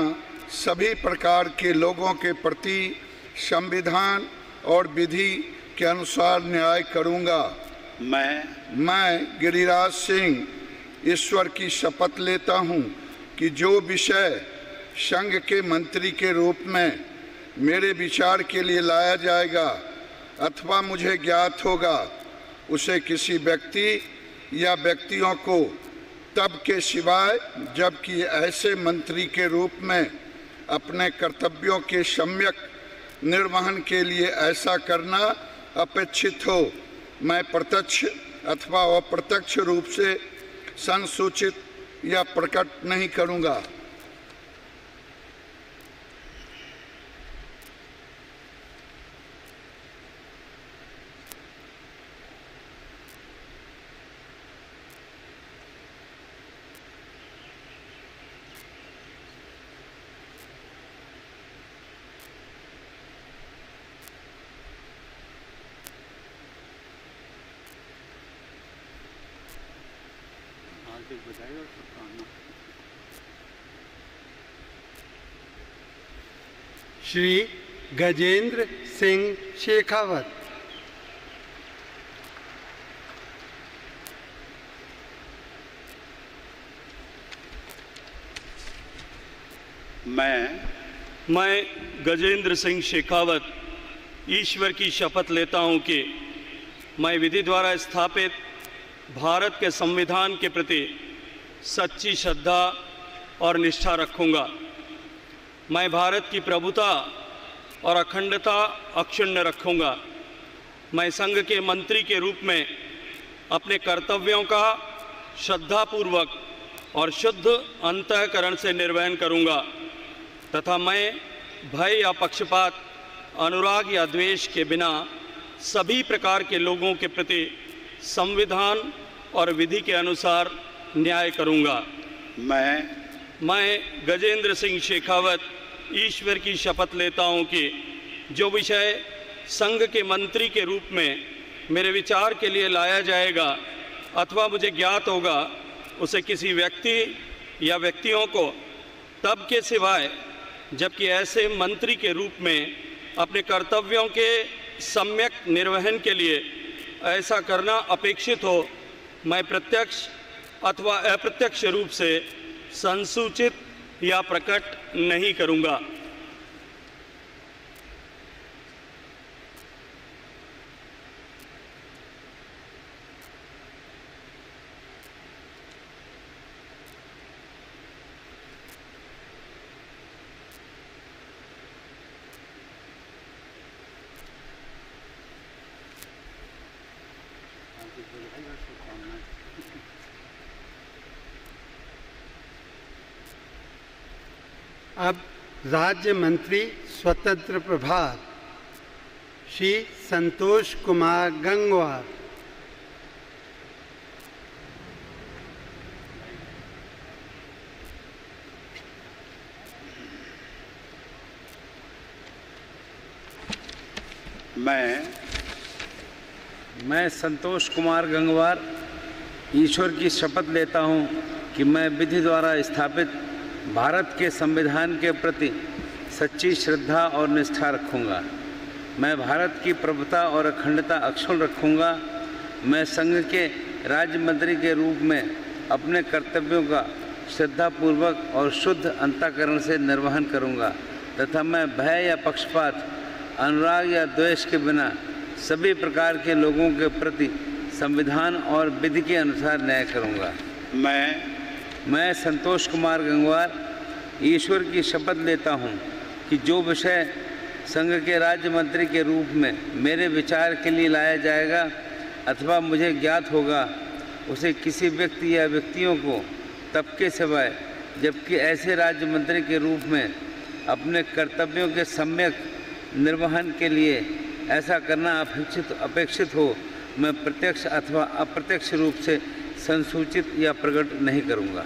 सभी प्रकार के लोगों के प्रति संविधान और विधि के अनुसार न्याय करूंगा। मैं गिरिराज सिंह ईश्वर की शपथ लेता हूं कि जो विषय संघ के मंत्री के रूप में मेरे विचार के लिए लाया जाएगा अथवा मुझे ज्ञात होगा, उसे किसी व्यक्ति या व्यक्तियों को तब के सिवाय जबकि ऐसे मंत्री के रूप में अपने कर्तव्यों के सम्यक निर्वहन के लिए ऐसा करना अपेक्षित हो, मैं प्रत्यक्ष अथवा अप्रत्यक्ष रूप से संसूचित या प्रकट नहीं करूंगा। श्री गजेंद्र सिंह शेखावत। मैं गजेंद्र सिंह शेखावत ईश्वर की शपथ लेता हूं कि मैं विधि द्वारा स्थापित भारत के संविधान के प्रति सच्ची श्रद्धा और निष्ठा रखूंगा। मैं भारत की प्रभुता और अखंडता अक्षुण्ण रखूँगा। मैं संघ के मंत्री के रूप में अपने कर्तव्यों का श्रद्धापूर्वक और शुद्ध अंतःकरण से निर्वहन करूँगा तथा मैं भय या पक्षपात, अनुराग या द्वेष के बिना सभी प्रकार के लोगों के प्रति संविधान और विधि के अनुसार न्याय करूँगा। मैं गजेंद्र सिंह शेखावत ईश्वर की शपथ लेता हूँ कि जो विषय संघ के मंत्री के रूप में मेरे विचार के लिए लाया जाएगा अथवा मुझे ज्ञात होगा उसे किसी व्यक्ति या व्यक्तियों को तब के सिवाय जबकि ऐसे मंत्री के रूप में अपने कर्तव्यों के सम्यक निर्वहन के लिए ऐसा करना अपेक्षित हो, मैं प्रत्यक्ष अथवा अप्रत्यक्ष रूप से संसूचित या प्रकट नहीं करूँगा। अब राज्य मंत्री स्वतंत्र प्रभार श्री संतोष कुमार गंगवार। मैं संतोष कुमार गंगवार ईश्वर की शपथ लेता हूं कि मैं विधि द्वारा स्थापित भारत के संविधान के प्रति सच्ची श्रद्धा और निष्ठा रखूंगा। मैं भारत की प्रभुता और अखंडता अक्षुण्ण रखूंगा। मैं संघ के राज्य मंत्री के रूप में अपने कर्तव्यों का श्रद्धापूर्वक और शुद्ध अंतःकरण से निर्वहन करूंगा तथा मैं भय या पक्षपात, अनुराग या द्वेष के बिना सभी प्रकार के लोगों के प्रति संविधान और विधि के अनुसार न्याय करूंगा। मैं संतोष कुमार गंगवार ईश्वर की शपथ लेता हूं कि जो विषय संघ के राज्य मंत्री के रूप में मेरे विचार के लिए लाया जाएगा अथवा मुझे ज्ञात होगा उसे किसी व्यक्ति या व्यक्तियों को तब के सिवाय जबकि ऐसे राज्य मंत्री के रूप में अपने कर्तव्यों के सम्यक निर्वहन के लिए ऐसा करना अपेक्षित हो, मैं प्रत्यक्ष अथवा अप्रत्यक्ष रूप से संसूचित या प्रकट नहीं करूंगा।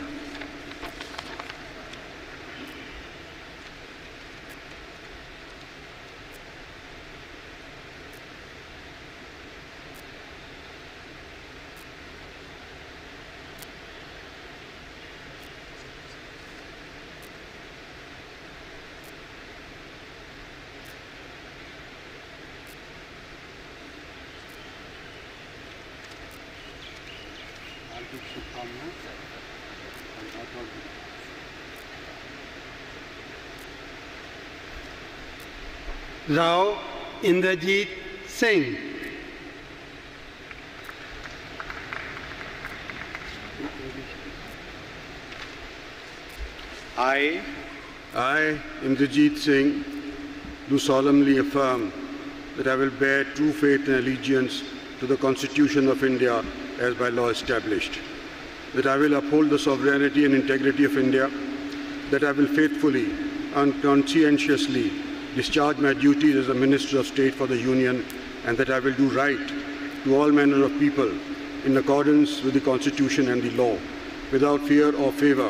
Rao Inderjit Singh. I, Inderjit Singh, do solemnly affirm that I will bear true faith and allegiance to the Constitution of India as by law established, that I will uphold the sovereignty and integrity of India, that I will faithfully and conscientiously discharge my duties as a Minister of State for the Union, and that I will do right to all manner of people in accordance with the Constitution and the law, without fear or favour,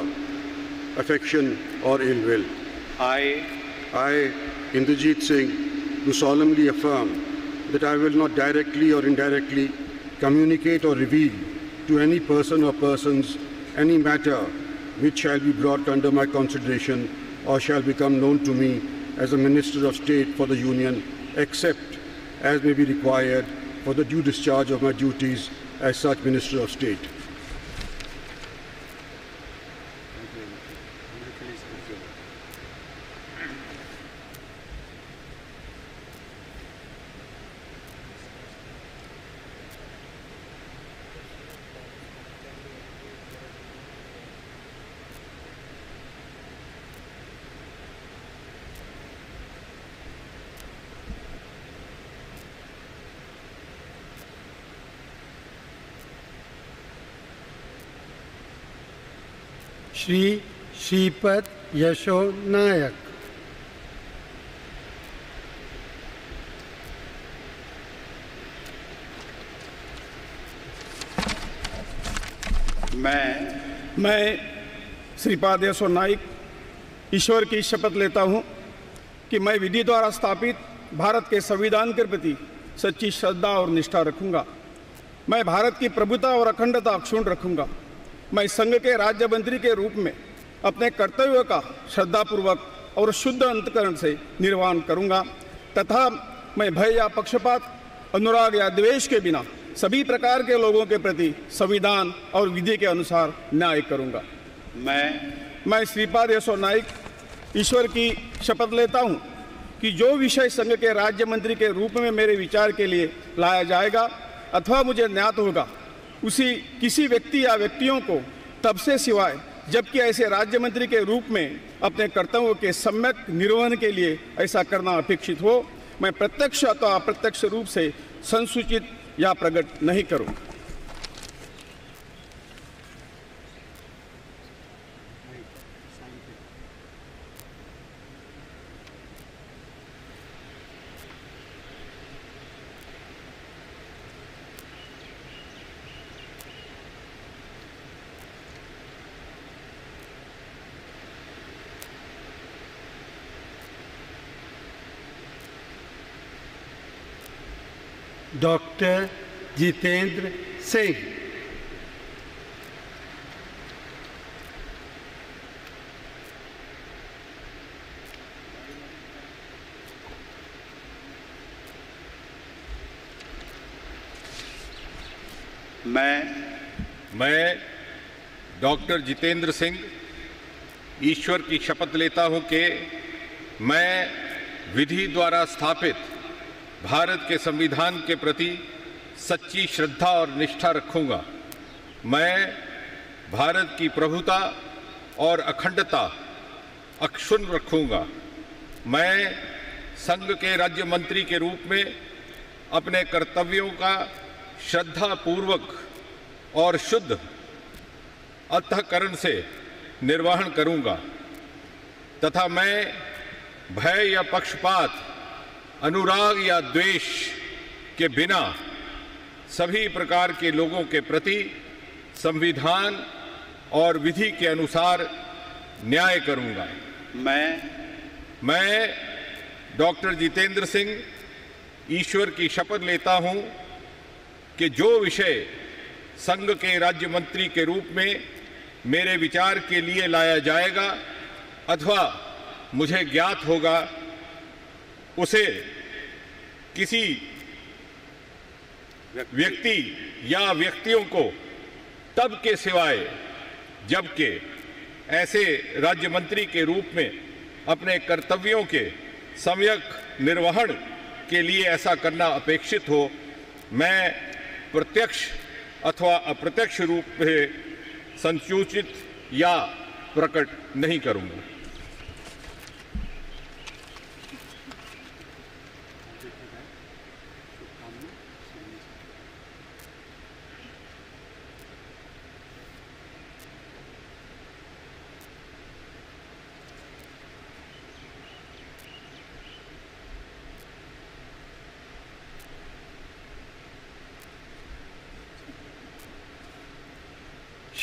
affection or ill will. I, Inderjit Singh, do solemnly affirm that I will not directly or indirectly communicate or reveal to any person or persons any matter which shall be brought under my consideration or shall become known to me as a Minister of State for the Union, except as may be required for the due discharge of my duties as such Minister of State. Shri Shripad Yesso नायक। मैं श्रीपाद यसो नाइक ईश्वर की शपथ लेता हूं कि मैं विधि द्वारा स्थापित भारत के संविधान के प्रति सच्ची श्रद्धा और निष्ठा रखूंगा। मैं भारत की प्रभुता और अखंडता अक्षुण्ण रखूंगा। मैं संघ के राज्य मंत्री के रूप में अपने कर्तव्यों का श्रद्धापूर्वक और शुद्ध अंतकरण से निर्वहन करूंगा तथा मैं भय या पक्षपात, अनुराग या द्वेष के बिना सभी प्रकार के लोगों के प्रति संविधान और विधि के अनुसार न्याय करूंगा। मैं श्रीपाद यसो नाइक ईश्वर की शपथ लेता हूं कि जो विषय संघ के राज्य मंत्री के रूप में मेरे विचार के लिए लाया जाएगा अथवा मुझे ज्ञात होगा, उसी किसी व्यक्ति या व्यक्तियों को तब से सिवाय जबकि ऐसे राज्य मंत्री के रूप में अपने कर्तव्यों के सम्यक निर्वहन के लिए ऐसा करना अपेक्षित हो, मैं प्रत्यक्ष अथवा अप्रत्यक्ष रूप से संसूचित या प्रकट नहीं करूँगा। डॉक्टर जितेंद्र सिंह। मैं डॉक्टर जितेंद्र सिंह ईश्वर की शपथ लेता हूं कि मैं विधि द्वारा स्थापित भारत के संविधान के प्रति सच्ची श्रद्धा और निष्ठा रखूंगा। मैं भारत की प्रभुता और अखंडता अक्षुण्ण रखूंगा। मैं संघ के राज्य मंत्री के रूप में अपने कर्तव्यों का श्रद्धापूर्वक और शुद्ध अंतःकरण से निर्वहन करूंगा तथा मैं भय या पक्षपात, अनुराग या द्वेष के बिना सभी प्रकार के लोगों के प्रति संविधान और विधि के अनुसार न्याय करूंगा। मैं डॉक्टर जितेंद्र सिंह ईश्वर की शपथ लेता हूं कि जो विषय संघ के राज्य मंत्री के रूप में मेरे विचार के लिए लाया जाएगा अथवा मुझे ज्ञात होगा, उसे किसी व्यक्ति या व्यक्तियों को तब के सिवाय जबकि ऐसे राज्य मंत्री के रूप में अपने कर्तव्यों के सम्यक निर्वहन के लिए ऐसा करना अपेक्षित हो, मैं प्रत्यक्ष अथवा अप्रत्यक्ष रूप से संसूचित या प्रकट नहीं करूंगा।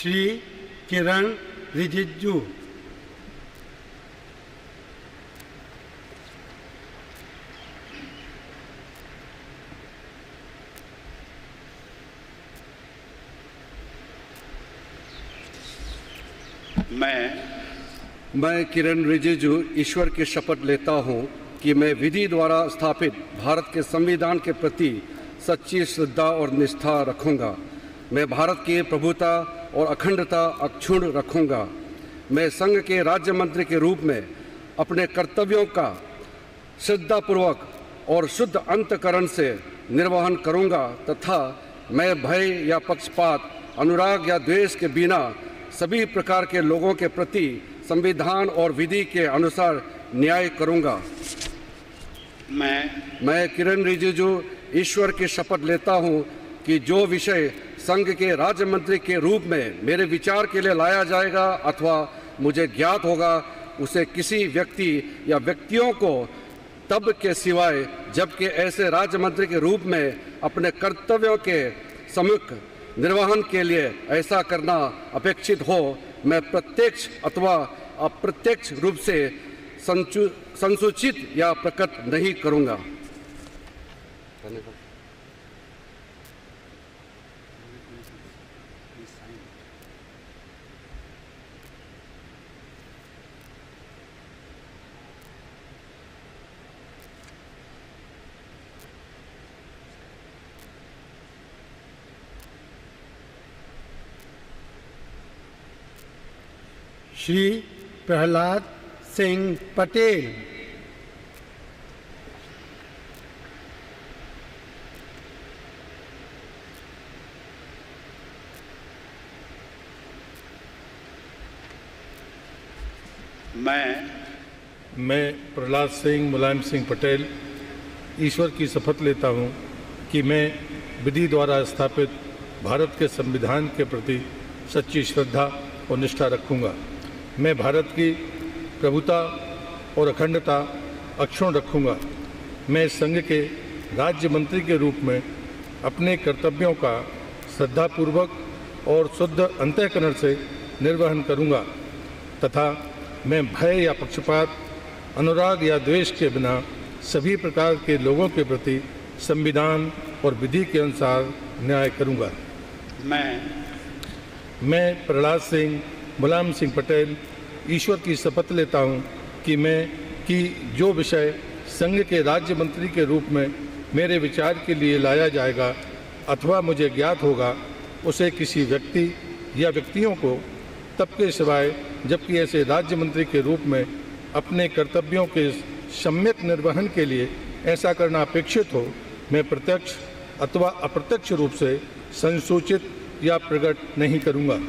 श्री किरण रिजिजू। मैं किरण रिजिजू ईश्वर की शपथ लेता हूं कि मैं विधि द्वारा स्थापित भारत के संविधान के प्रति सच्ची श्रद्धा और निष्ठा रखूंगा। मैं भारत की प्रभुता और अखंडता अक्षुण्ण रखूंगा। मैं संघ के राज्य मंत्री के रूप में अपने कर्तव्यों का श्रद्धापूर्वक और शुद्ध अंतकरण से निर्वहन करूंगा तथा मैं भय या पक्षपात, अनुराग या द्वेष के बिना सभी प्रकार के लोगों के प्रति संविधान और विधि के अनुसार न्याय करूंगा। मैं किरण रिजिजू ईश्वर की शपथ लेता हूं कि जो विषय संघ के राज्य मंत्री के रूप में मेरे विचार के लिए लाया जाएगा अथवा मुझे ज्ञात होगा, उसे किसी व्यक्ति या व्यक्तियों को तब के सिवाय जबकि ऐसे राज्य मंत्री के रूप में अपने कर्तव्यों के सम्यक निर्वहन के लिए ऐसा करना अपेक्षित हो, मैं प्रत्यक्ष अथवा अप्रत्यक्ष रूप से संसूचित या प्रकट नहीं करूंगा। श्री प्रहलाद सिंह पटेल। मैं प्रहलाद सिंह मुलायम सिंह पटेल ईश्वर की शपथ लेता हूं कि मैं विधि द्वारा स्थापित भारत के संविधान के प्रति सच्ची श्रद्धा और निष्ठा रखूंगा। मैं भारत की प्रभुता और अखंडता अक्षुण्ण रखूंगा। मैं संघ के राज्य मंत्री के रूप में अपने कर्तव्यों का श्रद्धापूर्वक और शुद्ध अंतःकरण से निर्वहन करूंगा तथा मैं भय या पक्षपात, अनुराग या द्वेष के बिना सभी प्रकार के लोगों के प्रति संविधान और विधि के अनुसार न्याय करूंगा। मैं प्रहलाद सिंह मुलायम सिंह पटेल ईश्वर की शपथ लेता हूं कि जो विषय संघ के राज्य मंत्री के रूप में मेरे विचार के लिए लाया जाएगा अथवा मुझे ज्ञात होगा, उसे किसी व्यक्ति या व्यक्तियों को तब के सिवाय जबकि ऐसे राज्य मंत्री के रूप में अपने कर्तव्यों के सम्यक निर्वहन के लिए ऐसा करना अपेक्षित हो, मैं प्रत्यक्ष अथवा अप्रत्यक्ष रूप से संसूचित या प्रकट नहीं करूँगा।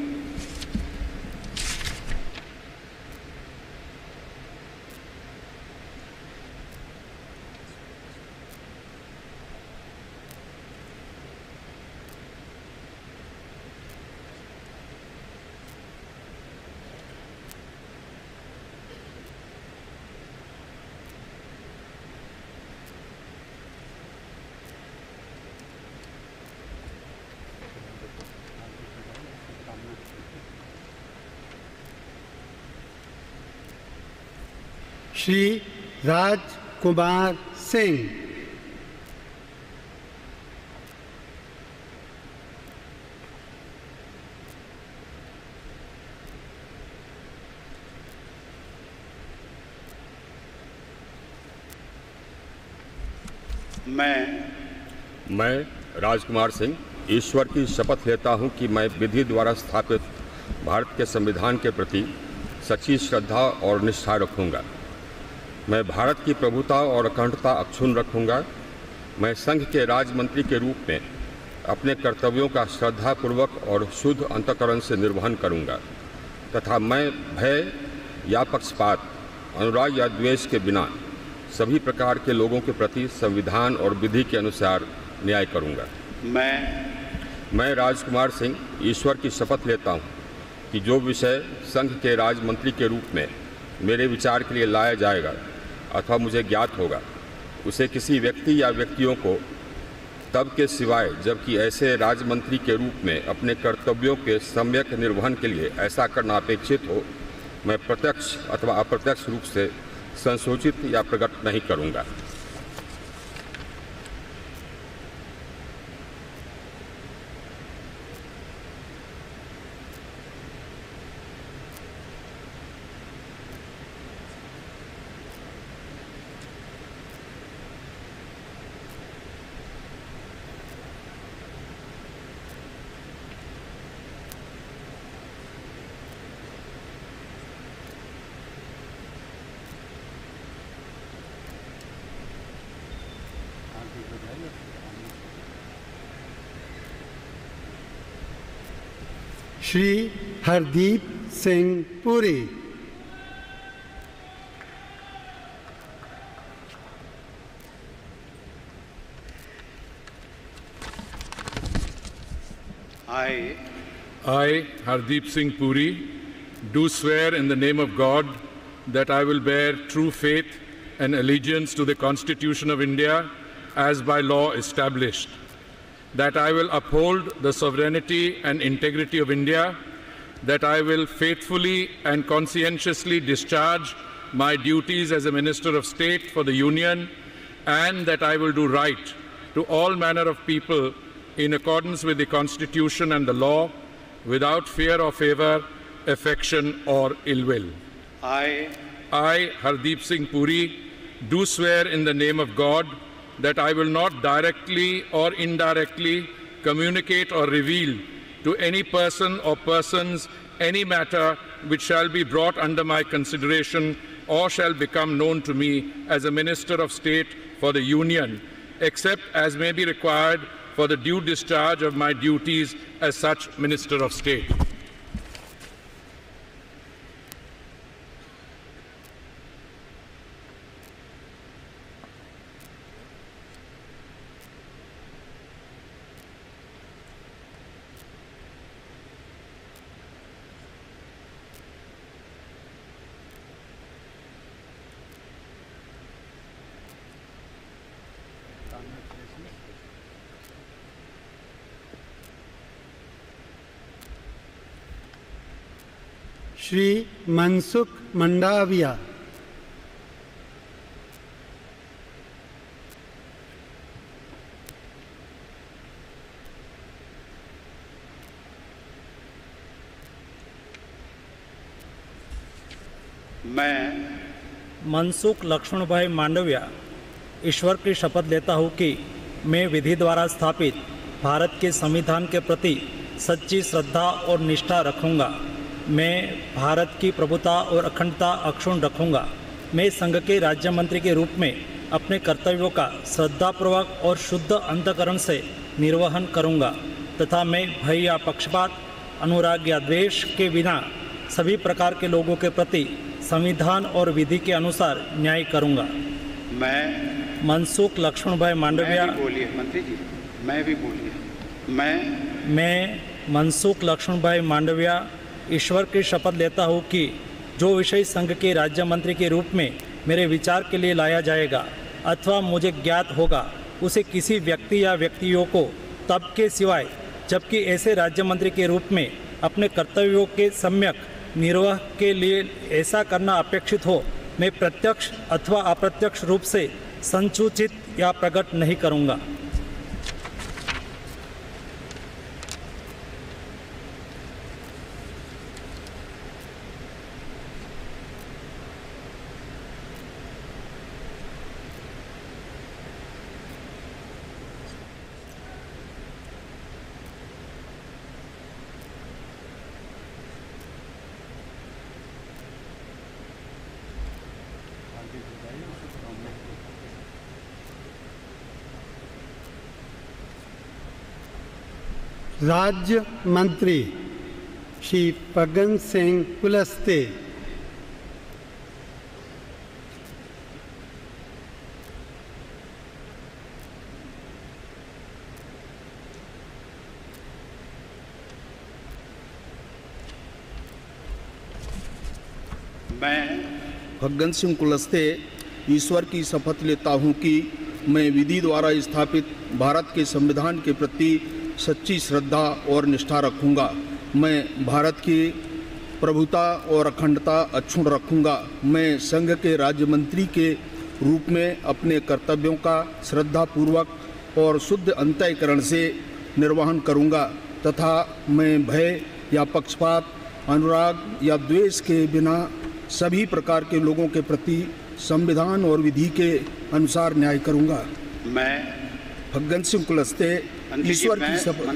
श्री राज कुमार सिंह। मैं राजकुमार सिंह ईश्वर की शपथ लेता हूं कि मैं विधि द्वारा स्थापित भारत के संविधान के प्रति सच्ची श्रद्धा और निष्ठा रखूंगा। मैं भारत की प्रभुता और अखंडता अक्षुण्ण रखूंगा। मैं संघ के राज्य मंत्री के रूप में अपने कर्तव्यों का श्रद्धापूर्वक और शुद्ध अंतःकरण से निर्वहन करूंगा तथा मैं भय या पक्षपात, अनुराग या द्वेष के बिना सभी प्रकार के लोगों के प्रति संविधान और विधि के अनुसार न्याय करूंगा। मैं राजकुमार सिंह ईश्वर की शपथ लेता हूँ कि जो विषय संघ के राज्य मंत्री के रूप में मेरे विचार के लिए लाया जाएगा अथवा मुझे ज्ञात होगा, उसे किसी व्यक्ति या व्यक्तियों को तब के सिवाय जबकि ऐसे राज्य मंत्री के रूप में अपने कर्तव्यों के सम्यक निर्वहन के लिए ऐसा करना अपेक्षित हो, मैं प्रत्यक्ष अथवा अप्रत्यक्ष रूप से संसूचित या प्रकट नहीं करूंगा। Shri Hardeep Singh Puri. I, Hardeep Singh Puri, do swear in the name of God that I will bear true faith and allegiance to the Constitution of India as by law established, that I will uphold the sovereignty and integrity of India, that I will faithfully and conscientiously discharge my duties as a Minister of State for the Union, and that I will do right to all manner of people in accordance with the Constitution and the law, without fear or favour, affection or ill will. I, Hardeep Singh Puri, do swear in the name of God that I will not directly or indirectly communicate or reveal to any person or persons any matter which shall be brought under my consideration or shall become known to me as a Minister of State for the Union, except as may be required for the due discharge of my duties as such Minister of State. Shri Mansukh Mandaviya. मैं मनसुख लक्ष्मण भाई मांडविया ईश्वर की शपथ लेता हूँ कि मैं विधि द्वारा स्थापित भारत के संविधान के प्रति सच्ची श्रद्धा और निष्ठा रखूँगा। मैं भारत की प्रभुता और अखंडता अक्षुण्ण रखूँगा। मैं संघ के राज्य मंत्री के रूप में अपने कर्तव्यों का श्रद्धापूर्वक और शुद्ध अंतकरण से निर्वहन करूँगा तथा मैं भय या पक्षपात, अनुराग या द्वेष के बिना सभी प्रकार के लोगों के प्रति संविधान और विधि के अनुसार न्याय करूँगा। मैं मनसुख लक्ष्मण भाई मांडविया मैं मनसुख लक्ष्मण भाई मांडविया ईश्वर की शपथ लेता हूँ कि जो विषय संघ के राज्य मंत्री के रूप में मेरे विचार के लिए लाया जाएगा अथवा मुझे ज्ञात होगा, उसे किसी व्यक्ति या व्यक्तियों को तब के सिवाय जबकि ऐसे राज्य मंत्री के रूप में अपने कर्तव्यों के सम्यक निर्वाह के लिए ऐसा करना अपेक्षित हो, मैं प्रत्यक्ष अथवा अप्रत्यक्ष रूप से संसूचित या प्रकट नहीं करूँगा। राज्य मंत्री श्री फग्गन सिंह कुलस्ते। मैं फग्गन सिंह कुलस्ते ईश्वर की शपथ लेता हूँ कि मैं विधि द्वारा स्थापित भारत के संविधान के प्रति सच्ची श्रद्धा और निष्ठा रखूंगा। मैं भारत की प्रभुता और अखंडता अक्षुण्ण रखूंगा। मैं संघ के राज्य मंत्री के रूप में अपने कर्तव्यों का श्रद्धापूर्वक और शुद्ध अंतःकरण से निर्वहन करूंगा तथा मैं भय या पक्षपात, अनुराग या द्वेष के बिना सभी प्रकार के लोगों के प्रति संविधान और विधि के अनुसार न्याय करूंगा। मैं फग्गन सिंह कुलस्ते ईश्वर की शपथ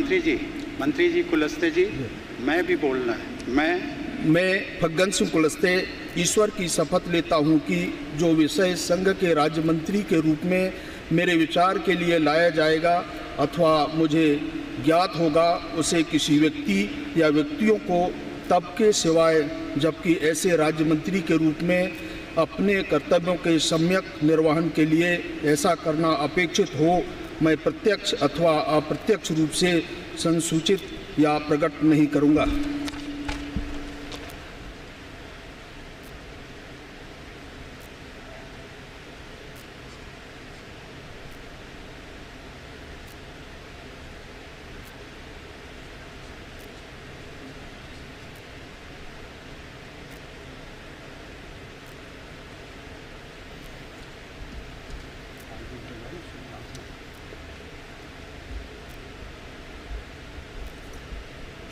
मंत्री जी कुलस्ते जी मैं भी बोलना है। मैं फग्गन सिंह कुलस्ते ईश्वर की शपथ लेता हूँ कि जो विषय संघ के राज्य मंत्री के रूप में मेरे विचार के लिए लाया जाएगा अथवा मुझे ज्ञात होगा, उसे किसी व्यक्ति या व्यक्तियों को तब के सिवाय जबकि ऐसे राज्य मंत्री के रूप में अपने कर्तव्यों के सम्यक निर्वहन के लिए ऐसा करना अपेक्षित हो, मैं प्रत्यक्ष अथवा अप्रत्यक्ष रूप से संसूचित या प्रकट नहीं करूंगा।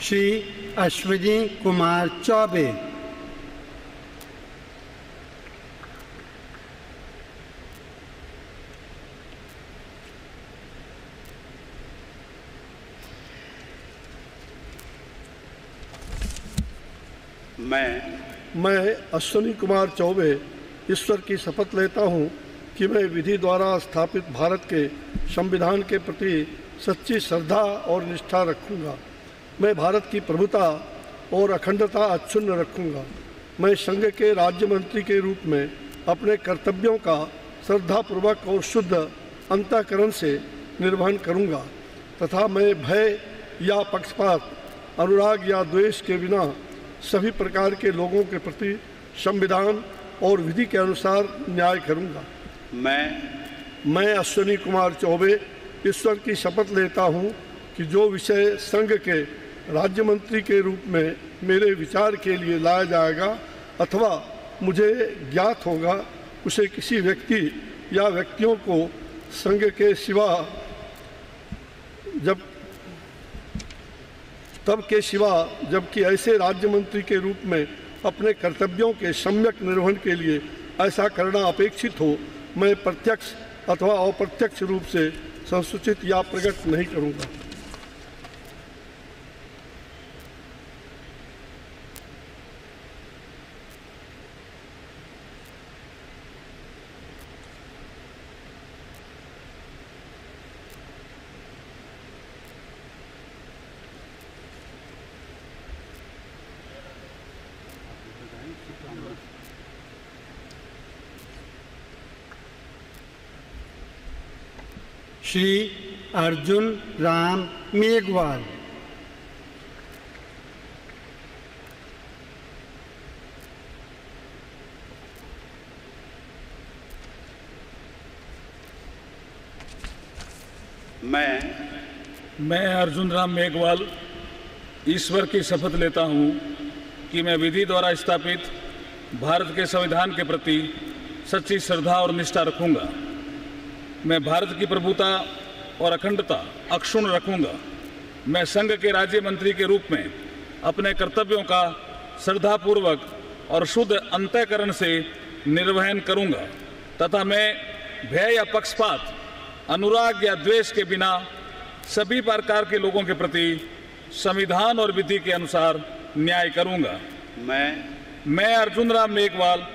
श्री अश्विनी कुमार चौबे। मैं अश्विनी कुमार चौबे ईश्वर की शपथ लेता हूं कि मैं विधि द्वारा स्थापित भारत के संविधान के प्रति सच्ची श्रद्धा और निष्ठा रखूंगा। मैं भारत की प्रभुता और अखंडता अक्षुण्ण रखूंगा। मैं संघ के राज्य मंत्री के रूप में अपने कर्तव्यों का श्रद्धापूर्वक और शुद्ध अंतःकरण से निर्वहन करूंगा तथा मैं भय या पक्षपात, अनुराग या द्वेष के बिना सभी प्रकार के लोगों के प्रति संविधान और विधि के अनुसार न्याय करूंगा। मैं अश्विनी कुमार चौबे ईश्वर की शपथ लेता हूं कि जो विषय संघ के राज्य मंत्री के रूप में मेरे विचार के लिए लाया जाएगा अथवा मुझे ज्ञात होगा उसे किसी व्यक्ति या व्यक्तियों को संघ के सिवा जबकि ऐसे राज्य मंत्री के रूप में अपने कर्तव्यों के सम्यक निर्वहन के लिए ऐसा करना अपेक्षित हो, मैं प्रत्यक्ष अथवा अप्रत्यक्ष रूप से संसूचित या प्रकट नहीं करूँगा। श्री अर्जुन राम मेघवाल। मैं अर्जुन राम मेघवाल ईश्वर की शपथ लेता हूं कि मैं विधि द्वारा स्थापित भारत के संविधान के प्रति सच्ची श्रद्धा और निष्ठा रखूंगा। मैं भारत की प्रभुता और अखंडता अक्षुण्ण रखूंगा। मैं संघ के राज्य मंत्री के रूप में अपने कर्तव्यों का श्रद्धापूर्वक और शुद्ध अंतःकरण से निर्वहन करूंगा तथा मैं भय या पक्षपात, अनुराग या द्वेष के बिना सभी प्रकार के लोगों के प्रति संविधान और विधि के अनुसार न्याय करूंगा। मैं अर्जुन राम मेघवाल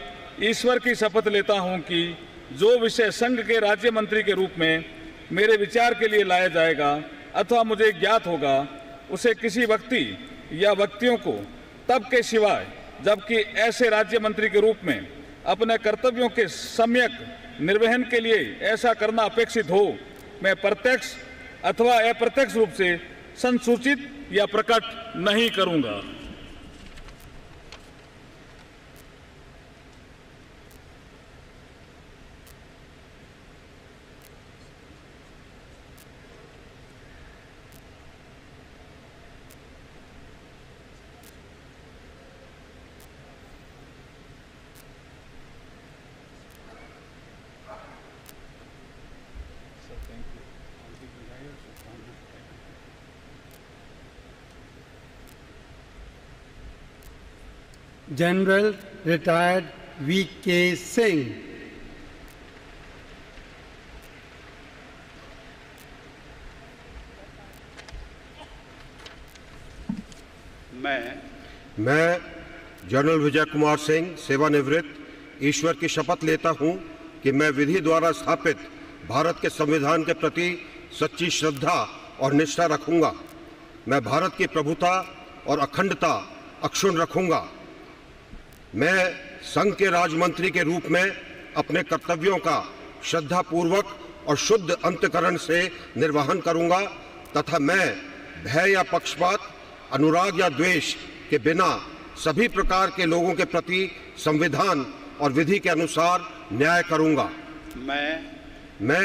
ईश्वर की शपथ लेता हूं कि जो विषय संघ के राज्य मंत्री के रूप में मेरे विचार के लिए लाया जाएगा अथवा मुझे ज्ञात होगा उसे किसी व्यक्ति या व्यक्तियों को तब के सिवाय जबकि ऐसे राज्य मंत्री के रूप में अपने कर्तव्यों के सम्यक निर्वहन के लिए ऐसा करना अपेक्षित हो, मैं प्रत्यक्ष अथवा अप्रत्यक्ष रूप से संसूचित या प्रकट नहीं करूँगा। General retired V K. सिंह। मैं जनरल विजय कुमार सिंह सेवानिवृत्त ईश्वर की शपथ लेता हूं कि मैं विधि द्वारा स्थापित भारत के संविधान के प्रति सच्ची श्रद्धा और निष्ठा रखूंगा। मैं भारत की प्रभुता और अखंडता अक्षुण्ण रखूंगा। मैं संघ के राज्य मंत्री के रूप में अपने कर्तव्यों का श्रद्धापूर्वक और शुद्ध अंतःकरण से निर्वहन करूंगा तथा मैं भय या पक्षपात, अनुराग या द्वेष के बिना सभी प्रकार के लोगों के प्रति संविधान और विधि के अनुसार न्याय करूंगा। मैं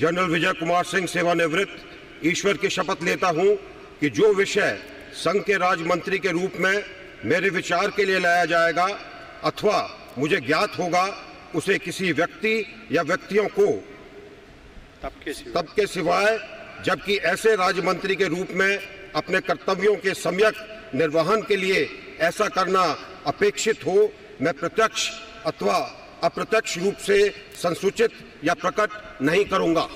जनरल विजय कुमार सिंह सेवानिवृत्त ईश्वर की शपथ लेता हूं कि जो विषय संघ के राज्य मंत्री के रूप में मेरे विचार के लिए लाया जाएगा अथवा मुझे ज्ञात होगा उसे किसी व्यक्ति या व्यक्तियों को तब के सिवाय जबकि ऐसे राज्य मंत्री के रूप में अपने कर्तव्यों के सम्यक निर्वहन के लिए ऐसा करना अपेक्षित हो, मैं प्रत्यक्ष अथवा अप्रत्यक्ष रूप से संसूचित या प्रकट नहीं करूंगा।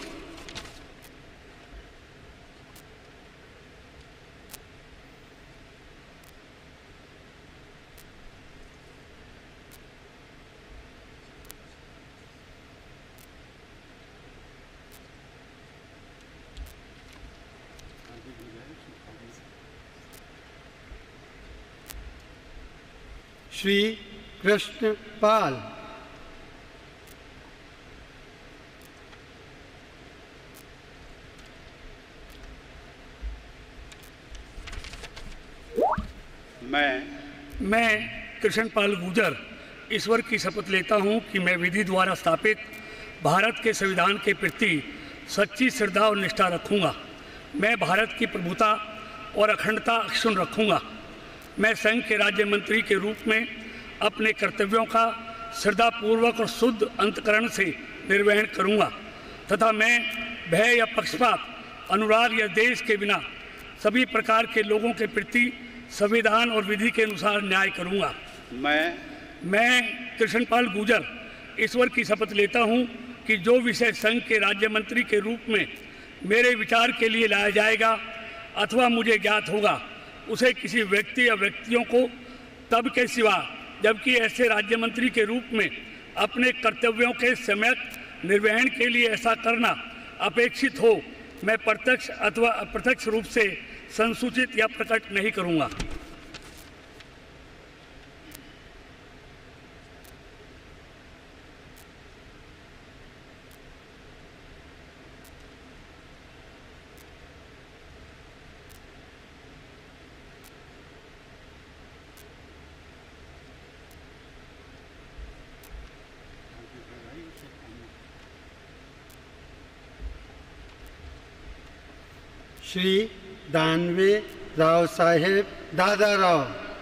श्री कृष्ण पाल। मैं कृष्ण पाल गुजर ईश्वर की शपथ लेता हूं कि मैं विधि द्वारा स्थापित भारत के संविधान के प्रति सच्ची श्रद्धा और निष्ठा रखूंगा। मैं भारत की प्रभुता और अखंडता अक्षुण्ण रखूंगा। मैं संघ के राज्य मंत्री के रूप में अपने कर्तव्यों का श्रद्धापूर्वक और शुद्ध अंतकरण से निर्वहन करूंगा तथा मैं भय या पक्षपात, अनुराग या देश के बिना सभी प्रकार के लोगों के प्रति संविधान और विधि के अनुसार न्याय करूंगा। मैं कृष्णपाल गुर्जर ईश्वर की शपथ लेता हूं कि जो विषय संघ के राज्य मंत्री के रूप में मेरे विचार के लिए लाया जाएगा अथवा मुझे ज्ञात होगा उसे किसी व्यक्ति या व्यक्तियों को तब के सिवा जबकि ऐसे राज्य मंत्री के रूप में अपने कर्तव्यों के सम्यक निर्वहन के लिए ऐसा करना अपेक्षित हो, मैं प्रत्यक्ष अथवा अप्रत्यक्ष रूप से संसूचित या प्रकट नहीं करूंगा। श्री दानवे राव साहेब दादा राव। मैं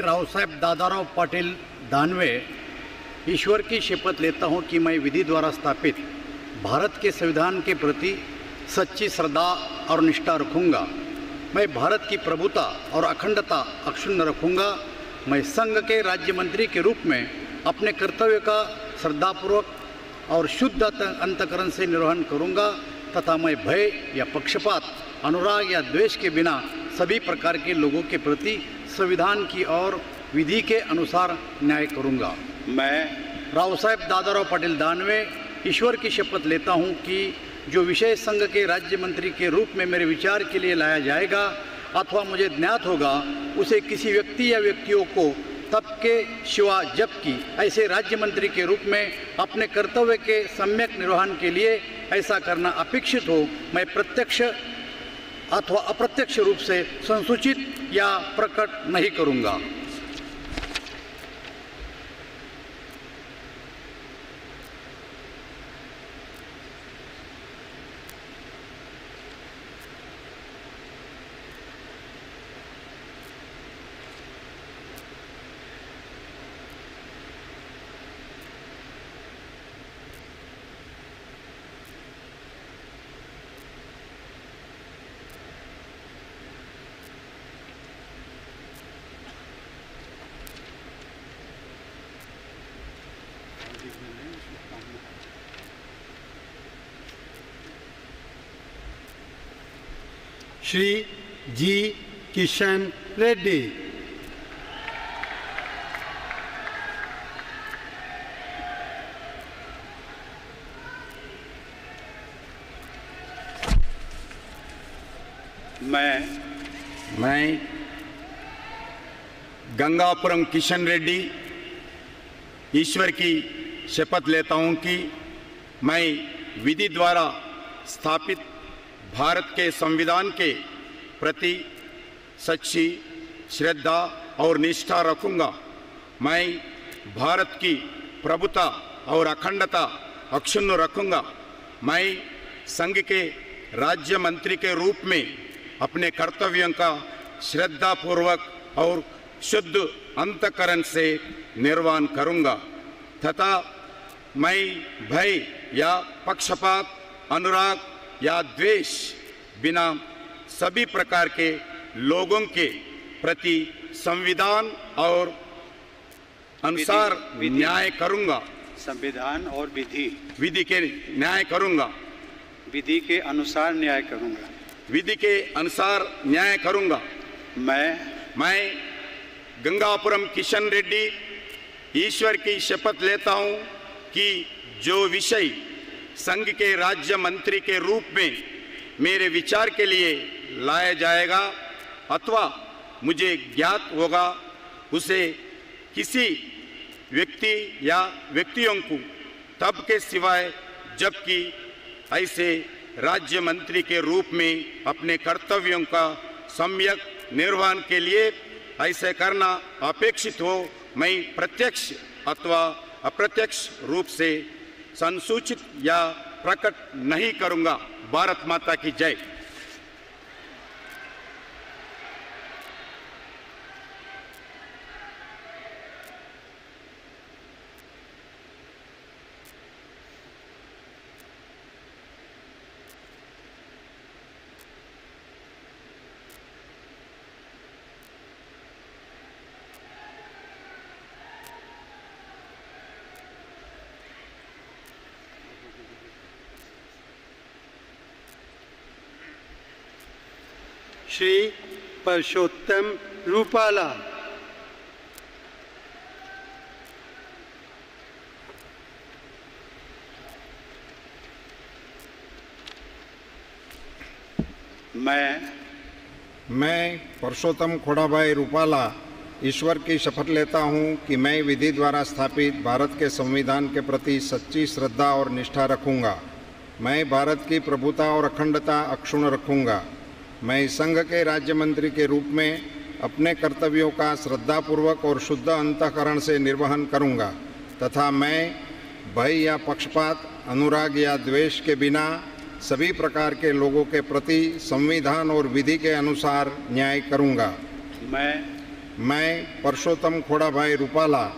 राव साहेब दादाराव पाटिल दानवे ईश्वर की शपथ लेता हूं कि मैं विधि द्वारा स्थापित भारत के संविधान के प्रति सच्ची श्रद्धा और निष्ठा रखूंगा। मैं भारत की प्रभुता और अखंडता अक्षुण्ण रखूंगा। मैं संघ के राज्य मंत्री के रूप में अपने कर्तव्य का श्रद्धापूर्वक और शुद्ध अंतकरण से निर्वहन करूंगा तथा मैं भय या पक्षपात, अनुराग या द्वेष के बिना सभी प्रकार के लोगों के प्रति संविधान की और विधि के अनुसार न्याय करूंगा। मैं राव साहेब दादाराव पाटिल दानवे ईश्वर की शपथ लेता हूँ कि जो विषय संघ के राज्य मंत्री के रूप में मेरे विचार के लिए लाया जाएगा अथवा मुझे ज्ञात होगा उसे किसी व्यक्ति या व्यक्तियों को तब के सिवा जबकि ऐसे राज्य मंत्री के रूप में अपने कर्तव्य के सम्यक निर्वहन के लिए ऐसा करना अपेक्षित हो, मैं प्रत्यक्ष अथवा अप्रत्यक्ष रूप से संसूचित या प्रकट नहीं करूँगा। श्री जी किशन रेड्डी। मैं गंगापुरम किशन रेड्डी ईश्वर की शपथ लेता हूं कि मैं विधि द्वारा स्थापित भारत के संविधान के प्रति सच्ची श्रद्धा और निष्ठा रखूंगा। मैं भारत की प्रभुता और अखंडता अक्षुण्ण रखूंगा। मैं संघ के राज्य मंत्री के रूप में अपने कर्तव्यों का श्रद्धापूर्वक और शुद्ध अंतकरण से निर्वहन करूंगा तथा मैं भय या पक्षपात, अनुराग या द्वेष बिना सभी प्रकार के लोगों के प्रति संविधान और अनुसार न्याय करूंगा। संविधान और विधि के न्याय करूंगा। विधि के अनुसार न्याय करूंगा। विधि के अनुसार न्याय करूंगा। मैं गंगापुरम किशन रेड्डी ईश्वर की शपथ लेता हूं कि जो विषय संघ के राज्य मंत्री के रूप में मेरे विचार के लिए लाया जाएगा अथवा मुझे ज्ञात होगा उसे किसी व्यक्ति या व्यक्तियों को तब के सिवाय जबकि ऐसे राज्य मंत्री के रूप में अपने कर्तव्यों का सम्यक निर्वहन के लिए ऐसे करना अपेक्षित हो, मैं प्रत्यक्ष अथवा अप्रत्यक्ष रूप से संसूचित या प्रकट नहीं करूंगा। भारत माता की जय। श्री परशोत्तम रूपाला। मैं परशोत्तम खोड़ाभाई रूपाला ईश्वर की शपथ लेता हूं कि मैं विधि द्वारा स्थापित भारत के संविधान के प्रति सच्ची श्रद्धा और निष्ठा रखूंगा। मैं भारत की प्रभुता और अखंडता अक्षुण्ण रखूंगा। मैं संघ के राज्य मंत्री के रूप में अपने कर्तव्यों का श्रद्धापूर्वक और शुद्ध अंतःकरण से निर्वहन करूंगा तथा मैं भय या पक्षपात, अनुराग या द्वेष के बिना सभी प्रकार के लोगों के प्रति संविधान और विधि के अनुसार न्याय करूंगा। मैं परशोत्तम खोड़ाभाई रूपाला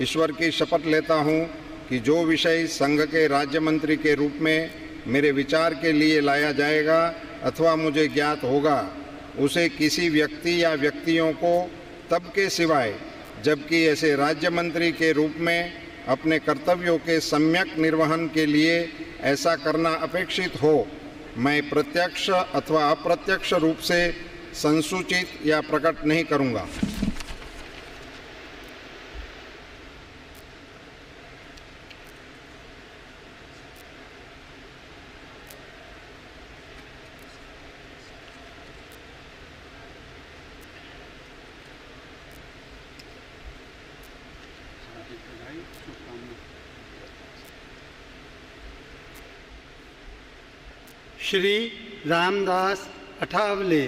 ईश्वर की शपथ लेता हूं कि जो विषय संघ के राज्य मंत्री के रूप में मेरे विचार के लिए लाया जाएगा अथवा मुझे ज्ञात होगा उसे किसी व्यक्ति या व्यक्तियों को तब के सिवाय जबकि ऐसे राज्य मंत्री के रूप में अपने कर्तव्यों के सम्यक निर्वहन के लिए ऐसा करना अपेक्षित हो, मैं प्रत्यक्ष अथवा अप्रत्यक्ष रूप से संसूचित या प्रकट नहीं करूंगा। श्री रामदास अठावले।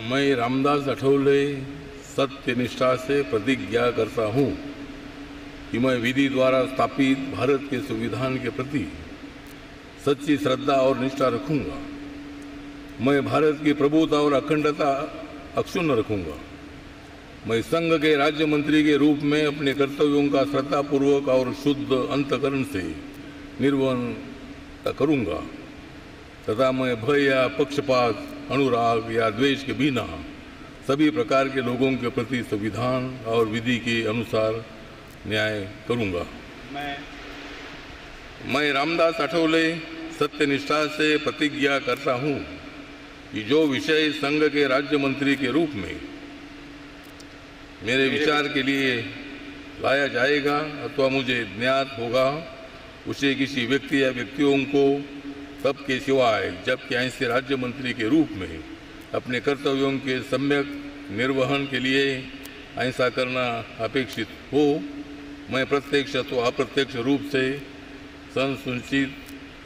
मैं रामदास अठावले सत्य निष्ठा से प्रतिज्ञा करता हूँ कि मैं विधि द्वारा स्थापित भारत के संविधान के प्रति सच्ची श्रद्धा और निष्ठा रखूंगा। मैं भारत की प्रभुता और अखंडता अक्षुण्ण रखूंगा। मैं संघ के राज्य मंत्री के रूप में अपने कर्तव्यों का श्रद्धापूर्वक और शुद्ध अंतकरण से निर्वहन करूंगा तथा मैं भय या पक्षपात, अनुराग या द्वेष के बिना सभी प्रकार के लोगों के प्रति संविधान और विधि के अनुसार न्याय करूंगा। मैं रामदास अठौले सत्यनिष्ठा से प्रतिज्ञा करता हूँ कि जो विषय संघ के राज्य मंत्री के रूप में मेरे विचार के लिए लाया जाएगा अथवा मुझे ज्ञात होगा, उसे किसी व्यक्ति या व्यक्तियों को तब के सिवाय जबकि ऐसे राज्य मंत्री के रूप में अपने कर्तव्यों के सम्यक निर्वहन के लिए ऐसा करना अपेक्षित हो, मैं प्रत्यक्ष तो अप्रत्यक्ष रूप से संसूचित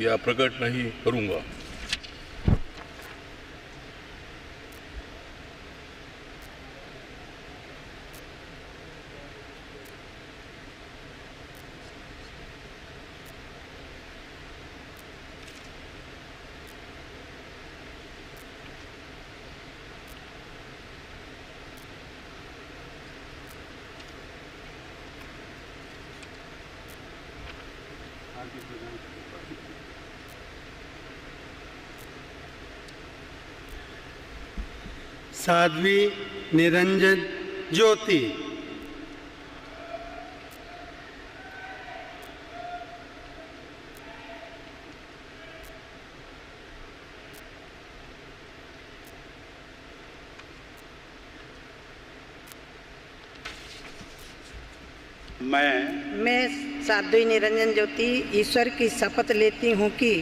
या प्रकट नहीं करूंगा। साध्वी निरंजन ज्योति। मैं साध्वी निरंजन ज्योति ईश्वर की शपथ लेती हूँ कि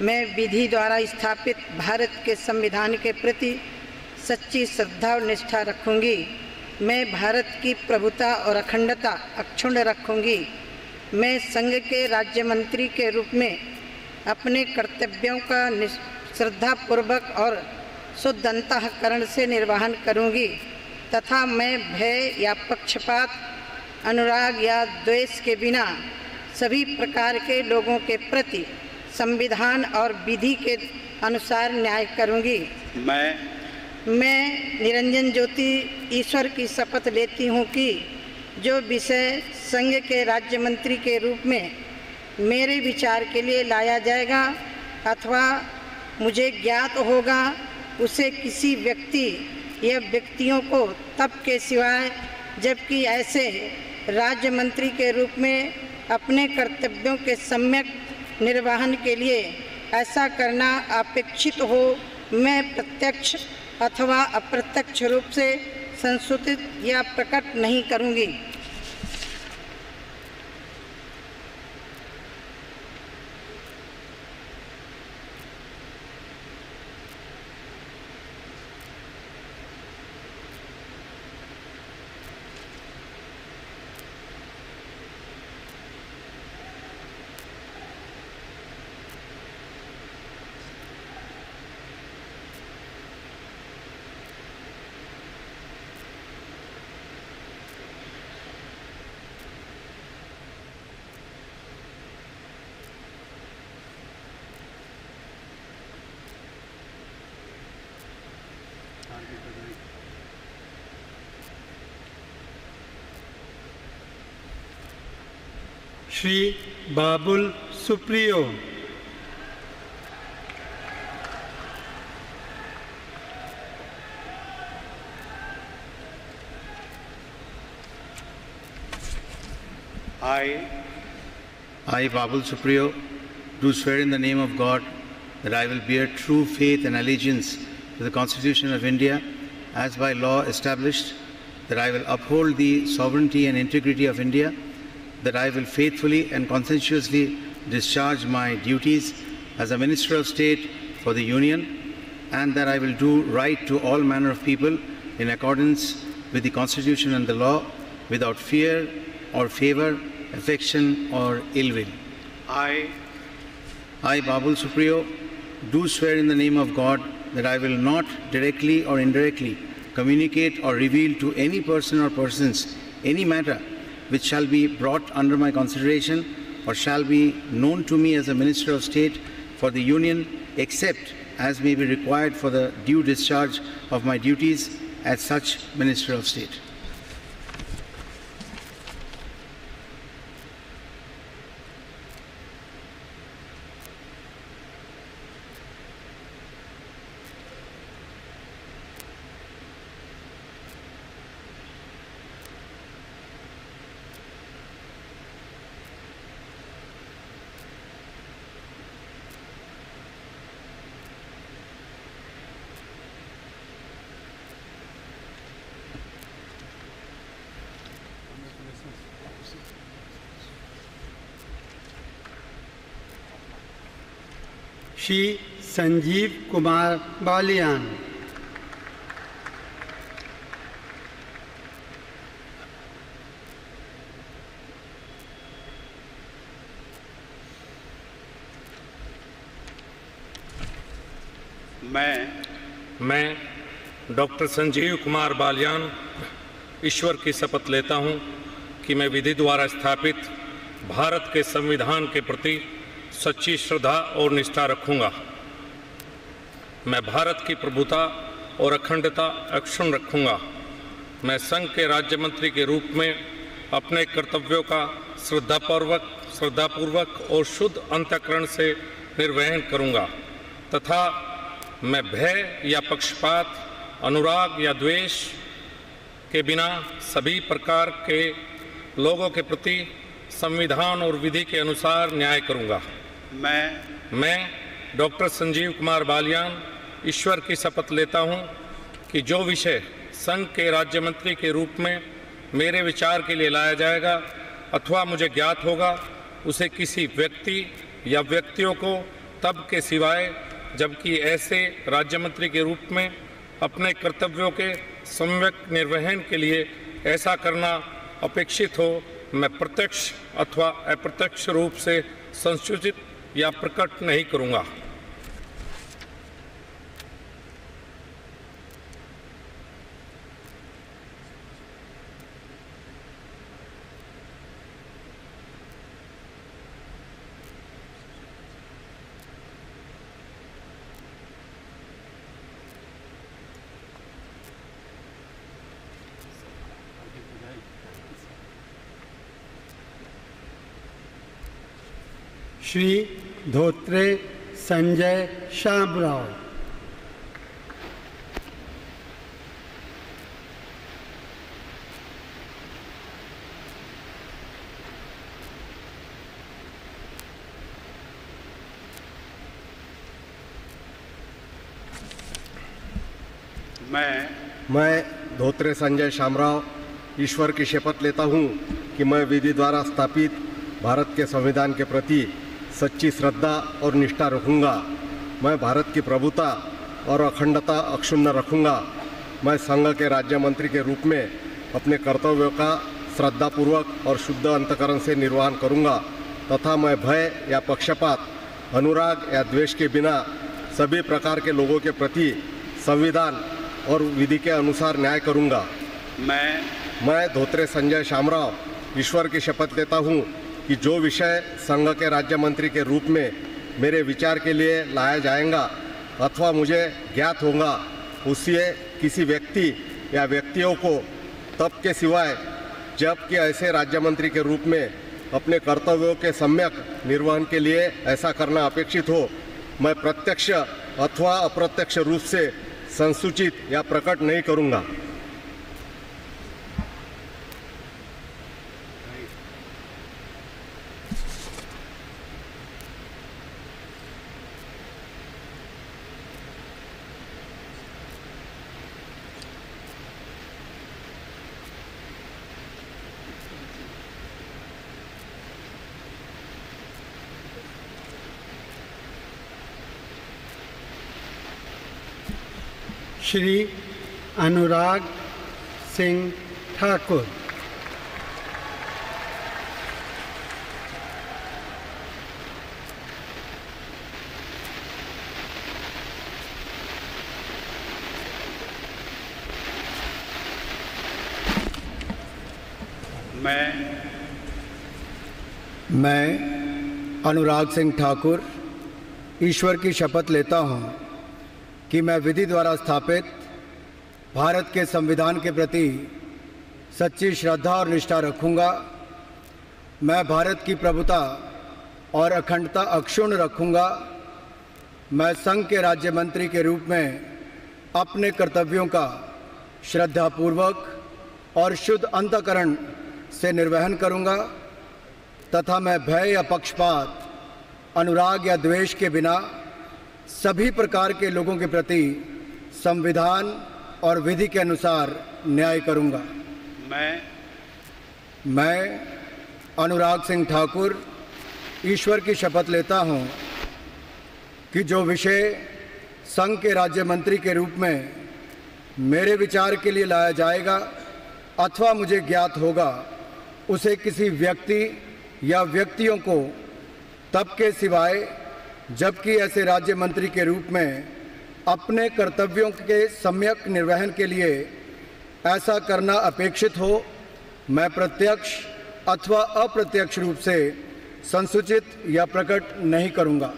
मैं विधि द्वारा स्थापित भारत के संविधान के प्रति सच्ची श्रद्धा और निष्ठा रखूंगी। मैं भारत की प्रभुता और अखंडता अक्षुण्ण रखूंगी। मैं संघ के राज्य मंत्री के रूप में अपने कर्तव्यों का श्रद्धापूर्वक और शुद्ध अंतःकरण से निर्वहन करूंगी तथा मैं भय या पक्षपात, अनुराग या द्वेष के बिना सभी प्रकार के लोगों के प्रति संविधान और विधि के अनुसार न्याय करूंगी। मैं निरंजन ज्योति ईश्वर की शपथ लेती हूं कि जो विषय संघ के राज्य मंत्री के रूप में मेरे विचार के लिए लाया जाएगा अथवा मुझे ज्ञात होगा, उसे किसी व्यक्ति या व्यक्तियों को तब के सिवाय जबकि ऐसे राज्य मंत्री के रूप में अपने कर्तव्यों के सम्यक निर्वहन के लिए ऐसा करना अपेक्षित हो, मैं प्रत्यक्ष अथवा अप्रत्यक्ष रूप से संसूचित या प्रकट नहीं करूंगी। Shri Babul Supriyo. I, Babul Supriyo, do swear in the name of God that I will bear true faith and allegiance to the Constitution of India as by law established, that I will uphold the sovereignty and integrity of India, that I will faithfully and conscientiously discharge my duties as a Minister of State for the Union, and that I will do right to all manner of people in accordance with the Constitution and the law, without fear or favour, affection or ill will. I, Babul Supriyo, do swear in the name of God that I will not directly or indirectly communicate or reveal to any person or persons any matter which shall be brought under my consideration or shall be known to me as a Minister of State for the Union, except as may be required for the due discharge of my duties as such Minister of State. Shri Sanjeev Kumar Balian. मैं डॉक्टर संजीव कुमार बालियान ईश्वर की शपथ लेता हूं कि मैं विधि द्वारा स्थापित भारत के संविधान के प्रति सच्ची श्रद्धा और निष्ठा रखूंगा। मैं भारत की प्रभुता और अखंडता अक्षुण्ण रखूंगा। मैं संघ के राज्य मंत्री के रूप में अपने कर्तव्यों का श्रद्धापूर्वक और शुद्ध अंतःकरण से निर्वहन करूंगा तथा मैं भय या पक्षपात, अनुराग या द्वेष के बिना सभी प्रकार के लोगों के प्रति संविधान और विधि के अनुसार न्याय करूंगा। मैं डॉक्टर संजीव कुमार बालियान ईश्वर की शपथ लेता हूं कि जो विषय संघ के राज्य मंत्री के रूप में मेरे विचार के लिए लाया जाएगा अथवा मुझे ज्ञात होगा उसे किसी व्यक्ति या व्यक्तियों को तब के सिवाय जबकि ऐसे राज्य मंत्री के रूप में अपने कर्तव्यों के सम्यक निर्वहन के लिए ऐसा करना अपेक्षित हो, मैं प्रत्यक्ष अथवा अप्रत्यक्ष रूप से संसूचित या प्रकट नहीं करूंगा। श्री धोत्रे संजय शामराव। मैं धोत्रे संजय शामराव ईश्वर की शपथ लेता हूं कि मैं विधि द्वारा स्थापित भारत के संविधान के प्रति सच्ची श्रद्धा और निष्ठा रखूंगा। मैं भारत की प्रभुता और अखंडता अक्षुण्ण रखूंगा। मैं संघ के राज्य मंत्री के रूप में अपने कर्तव्यों का श्रद्धापूर्वक और शुद्ध अंतकरण से निर्वहन करूंगा तथा मैं भय या पक्षपात, अनुराग या द्वेष के बिना सभी प्रकार के लोगों के प्रति संविधान और विधि के अनुसार न्याय करूंगा। मैं धोत्रे संजय शामराव ईश्वर की शपथ लेता हूँ कि जो विषय संघ के राज्य मंत्री के रूप में मेरे विचार के लिए लाया जाएगा अथवा मुझे ज्ञात होगा उसे किसी व्यक्ति या व्यक्तियों को तब के सिवाय जबकि ऐसे राज्य मंत्री के रूप में अपने कर्तव्यों के सम्यक निर्वहन के लिए ऐसा करना अपेक्षित हो, मैं प्रत्यक्ष अथवा अप्रत्यक्ष रूप से संसूचित या प्रकट नहीं करूँगा। श्री अनुराग सिंह ठाकुर। मैं अनुराग सिंह ठाकुर ईश्वर की शपथ लेता हूँ कि मैं विधि द्वारा स्थापित भारत के संविधान के प्रति सच्ची श्रद्धा और निष्ठा रखूंगा। मैं भारत की प्रभुता और अखंडता अक्षुण्ण रखूंगा। मैं संघ के राज्य मंत्री के रूप में अपने कर्तव्यों का श्रद्धापूर्वक और शुद्ध अंतःकरण से निर्वहन करूंगा तथा मैं भय या पक्षपात, अनुराग या द्वेष के बिना सभी प्रकार के लोगों के प्रति संविधान और विधि के अनुसार न्याय करूंगा। मैं अनुराग सिंह ठाकुर ईश्वर की शपथ लेता हूं कि जो विषय संघ के राज्य मंत्री के रूप में मेरे विचार के लिए लाया जाएगा अथवा मुझे ज्ञात होगा, उसे किसी व्यक्ति या व्यक्तियों को तब के सिवाय जबकि ऐसे राज्य मंत्री के रूप में अपने कर्तव्यों के सम्यक निर्वहन के लिए ऐसा करना अपेक्षित हो, मैं प्रत्यक्ष अथवा अप्रत्यक्ष रूप से संसूचित या प्रकट नहीं करूंगा।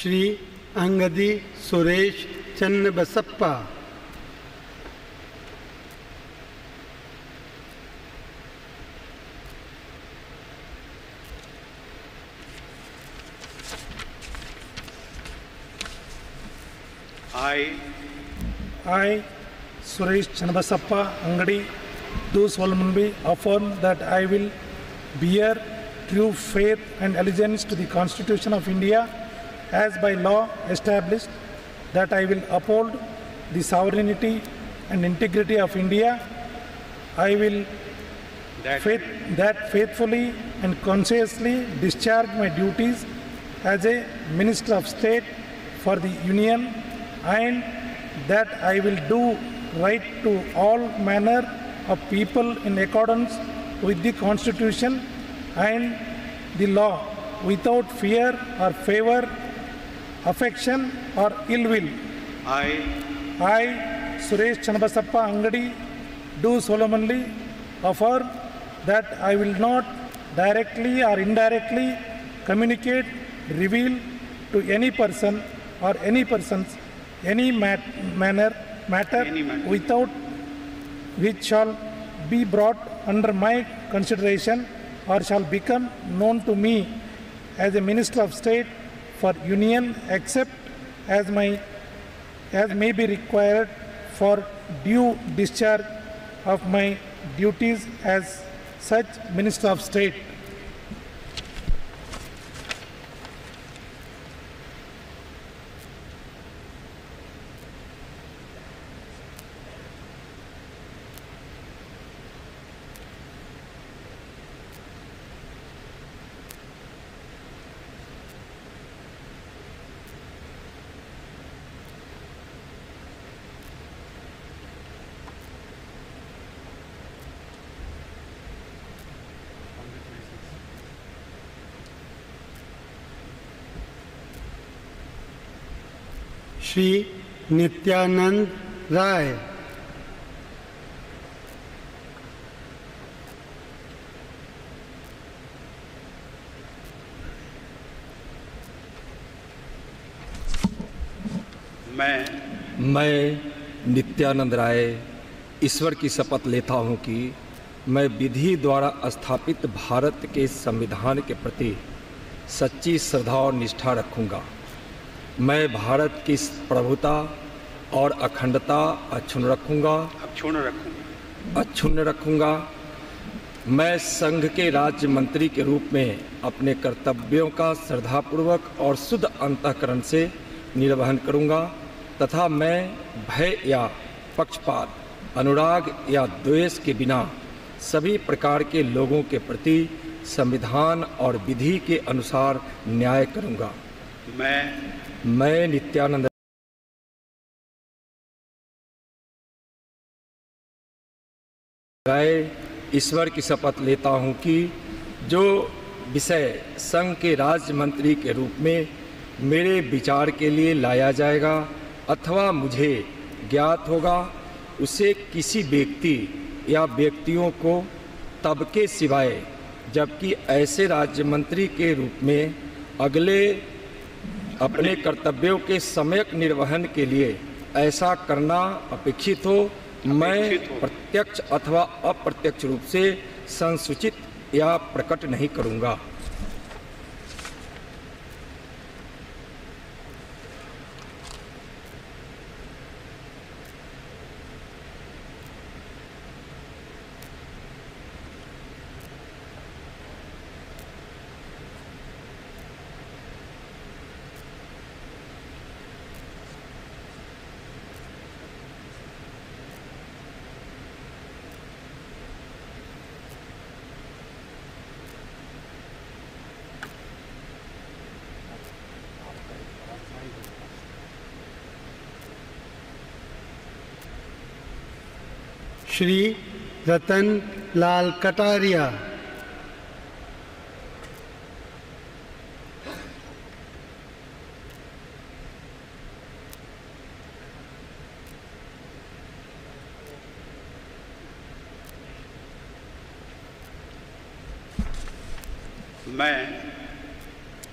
Shri Angadi Suresh Channabasappa. I, Suresh Channabasappa Angadi, do solemnly affirm that I will bear true faith and allegiance to the Constitution of India as by law established, that I will uphold the sovereignty and integrity of India. I will faithfully and conscientiously discharge my duties as a Minister of State for the Union, and that I will do right to all manner of people in accordance with the Constitution and the law, without fear or favour, affection or ill will. I, Suresh Channabasappa Angadi, do solemnly affirm that I will not directly or indirectly communicate, reveal to any person or any persons any matter without which shall be brought under my consideration or shall become known to me as a Minister of State for Union, except as may be required for due discharge of my duties as such Minister of State. Shri Nityanand Rai. मैं नित्यानंद राय ईश्वर की शपथ लेता हूं कि मैं विधि द्वारा स्थापित भारत के संविधान के प्रति सच्ची श्रद्धा और निष्ठा रखूंगा। मैं भारत की प्रभुता और अखंडता अक्षुण्ण रखूंगा। मैं संघ के राज्य मंत्री के रूप में अपने कर्तव्यों का श्रद्धापूर्वक और शुद्ध अंतःकरण से निर्वहन करूंगा तथा मैं भय या पक्षपात, अनुराग या द्वेष के बिना सभी प्रकार के लोगों के प्रति संविधान और विधि के अनुसार न्याय करूंगा। मैं नित्यानंद राय ईश्वर की शपथ लेता हूं कि जो विषय संघ के राज्य मंत्री के रूप में मेरे विचार के लिए लाया जाएगा अथवा मुझे ज्ञात होगा, उसे किसी व्यक्ति या व्यक्तियों को तब के सिवाय जबकि ऐसे राज्य मंत्री के रूप में अगले अपने कर्तव्यों के सम्यक निर्वहन के लिए ऐसा करना अपेक्षित हो, मैं प्रत्यक्ष अथवा अप्रत्यक्ष रूप से संसूचित या प्रकट नहीं करूंगा। श्री रतन लाल कटारिया।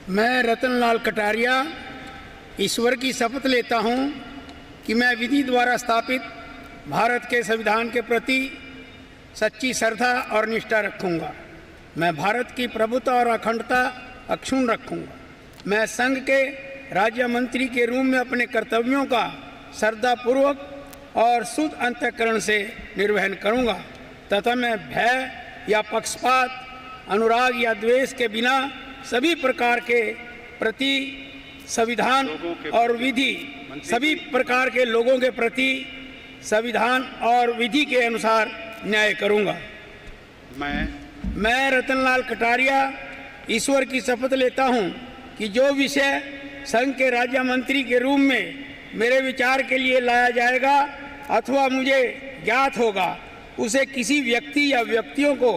मैं रतनलाल कटारिया ईश्वर की शपथ लेता हूं कि मैं विधि द्वारा स्थापित भारत के संविधान के प्रति सच्ची श्रद्धा और निष्ठा रखूंगा। मैं भारत की प्रभुता और अखंडता अक्षुण्ण रखूंगा। मैं संघ के राज्य मंत्री के रूप में अपने कर्तव्यों का श्रद्धापूर्वक और शुद्ध अंतःकरण से निर्वहन करूंगा तथा मैं भय या पक्षपात, अनुराग या द्वेष के बिना सभी प्रकार के प्रति संविधान और विधि सभी प्रकार के लोगों के प्रति संविधान और विधि के अनुसार न्याय करूंगा। मैं रतनलाल कटारिया ईश्वर की शपथ लेता हूं कि जो विषय संघ के राज्य मंत्री के रूप में मेरे विचार के लिए लाया जाएगा अथवा मुझे ज्ञात होगा उसे किसी व्यक्ति या व्यक्तियों को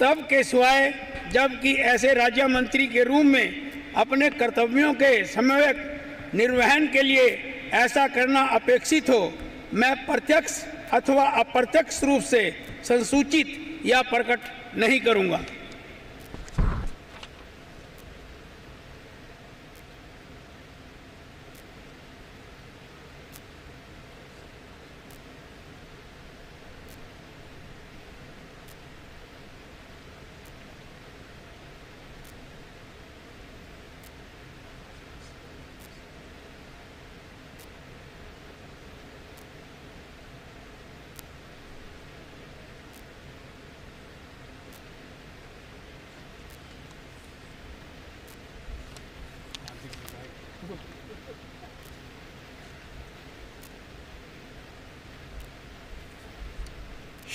तब के सिवाय जबकि ऐसे राज्य मंत्री के रूप में अपने कर्तव्यों के समयक निर्वहन के लिए ऐसा करना अपेक्षित हो, मैं प्रत्यक्ष अथवा अप्रत्यक्ष रूप से संसूचित या प्रकट नहीं करूंगा।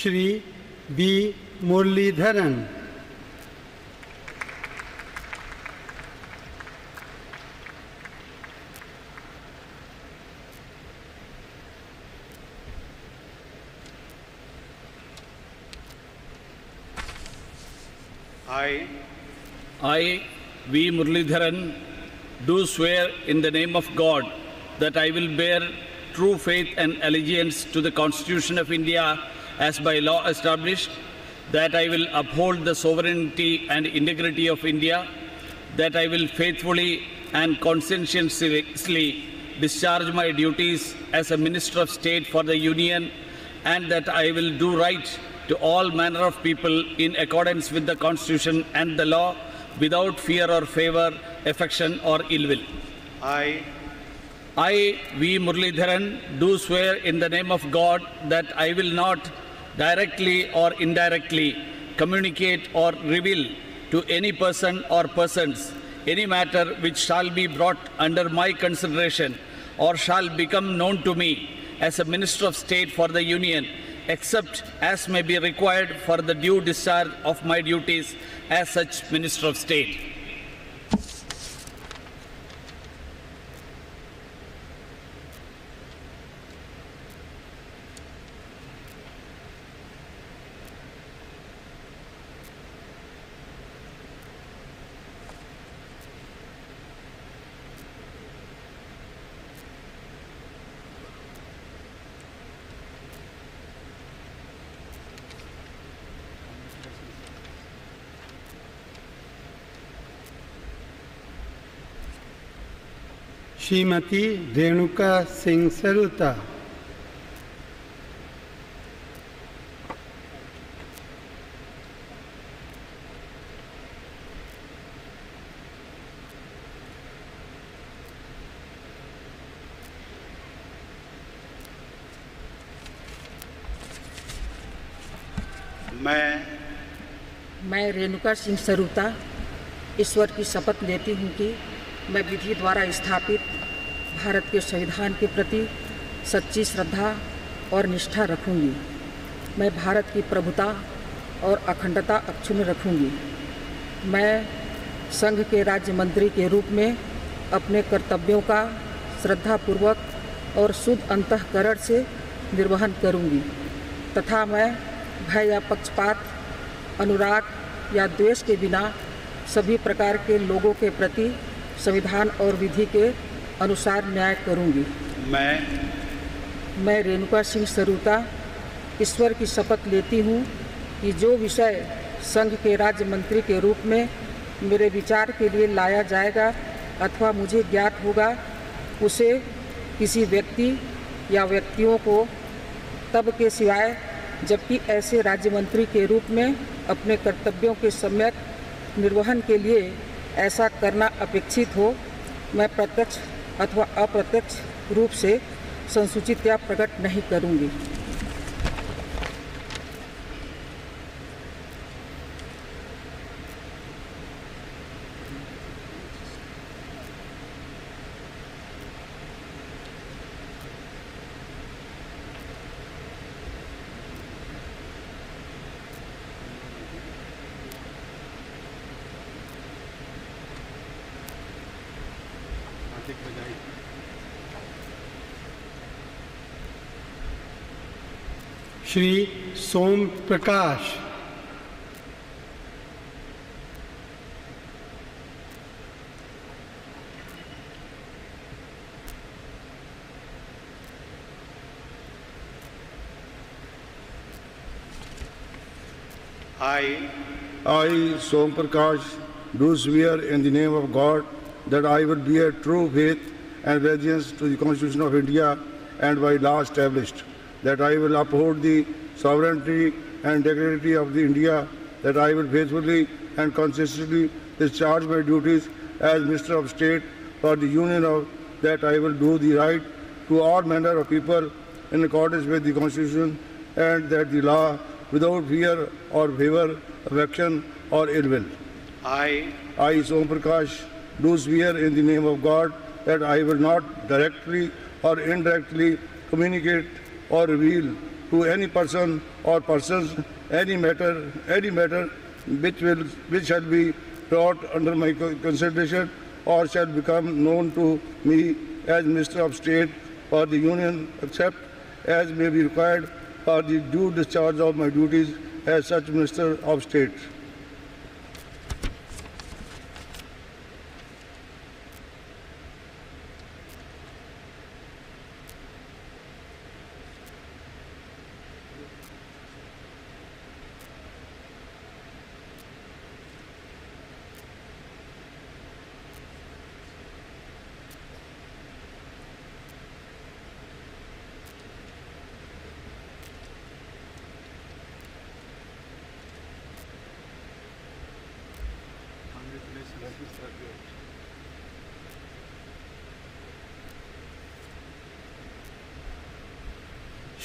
Shri B Muraleedharan. I, V. Muralidharan, do swear in the name of God that I will bear true faith and allegiance to the Constitution of India as by law established, that I will uphold the sovereignty and integrity of India, that I will faithfully and conscientiously discharge my duties as a Minister of State for the Union, and that I will do right to all manner of people in accordance with the Constitution and the law, without fear or favour, affection or ill will. I, V. Muralidharan, do swear in the name of God that I will not directly or indirectly communicate or reveal to any person or persons any matter which shall be brought under my consideration or shall become known to me as a Minister of State for the Union, except as may be required for the due discharge of my duties as such Minister of State. Shrimati Renuka Singh Saruta. मैं रेणुका सिंह सरुता ईश्वर की शपथ लेती हूँ कि मैं विधि द्वारा स्थापित भारत के संविधान के प्रति सच्ची श्रद्धा और निष्ठा रखूंगी। मैं भारत की प्रभुता और अखंडता अक्षुण्ण रखूंगी। मैं संघ के राज्य मंत्री के रूप में अपने कर्तव्यों का श्रद्धापूर्वक और शुद्ध अंतःकरण से निर्वहन करूंगी। तथा मैं भय या पक्षपात, अनुराग या द्वेष के बिना सभी प्रकार के लोगों के प्रति संविधान और विधि के अनुसार न्याय करूंगी। मैं रेणुका सिंह सरूता ईश्वर की शपथ लेती हूं कि जो विषय संघ के राज्य मंत्री के रूप में मेरे विचार के लिए लाया जाएगा अथवा मुझे ज्ञात होगा, उसे किसी व्यक्ति या व्यक्तियों को तब के सिवाय जबकि ऐसे राज्य मंत्री के रूप में अपने कर्तव्यों के सम्यक निर्वहन के लिए ऐसा करना अपेक्षित हो, मैं प्रत्यक्ष अथवा अप्रत्यक्ष रूप से संसूचित या प्रकट नहीं करूंगी। श्री सोम प्रकाश। I, Som Prakash, do swear in the name of God that I will bear true faith and allegiance to the Constitution of India and by law established, that I will uphold the sovereignty and integrity of the India, that I will faithfully and consistently discharge my duties as Minister of State for the Union, of that I will do the right to all manner of people in accordance with the Constitution, and that the law without fear or favour, affection or ill will. I, Som Prakash, do swear in the name of God that I will not directly or indirectly communicate or reveal to any person or persons any matter which shall be brought under my consideration or shall become known to me as Minister of State for the Union, except as may be required for the due discharge of my duties as such Minister of State.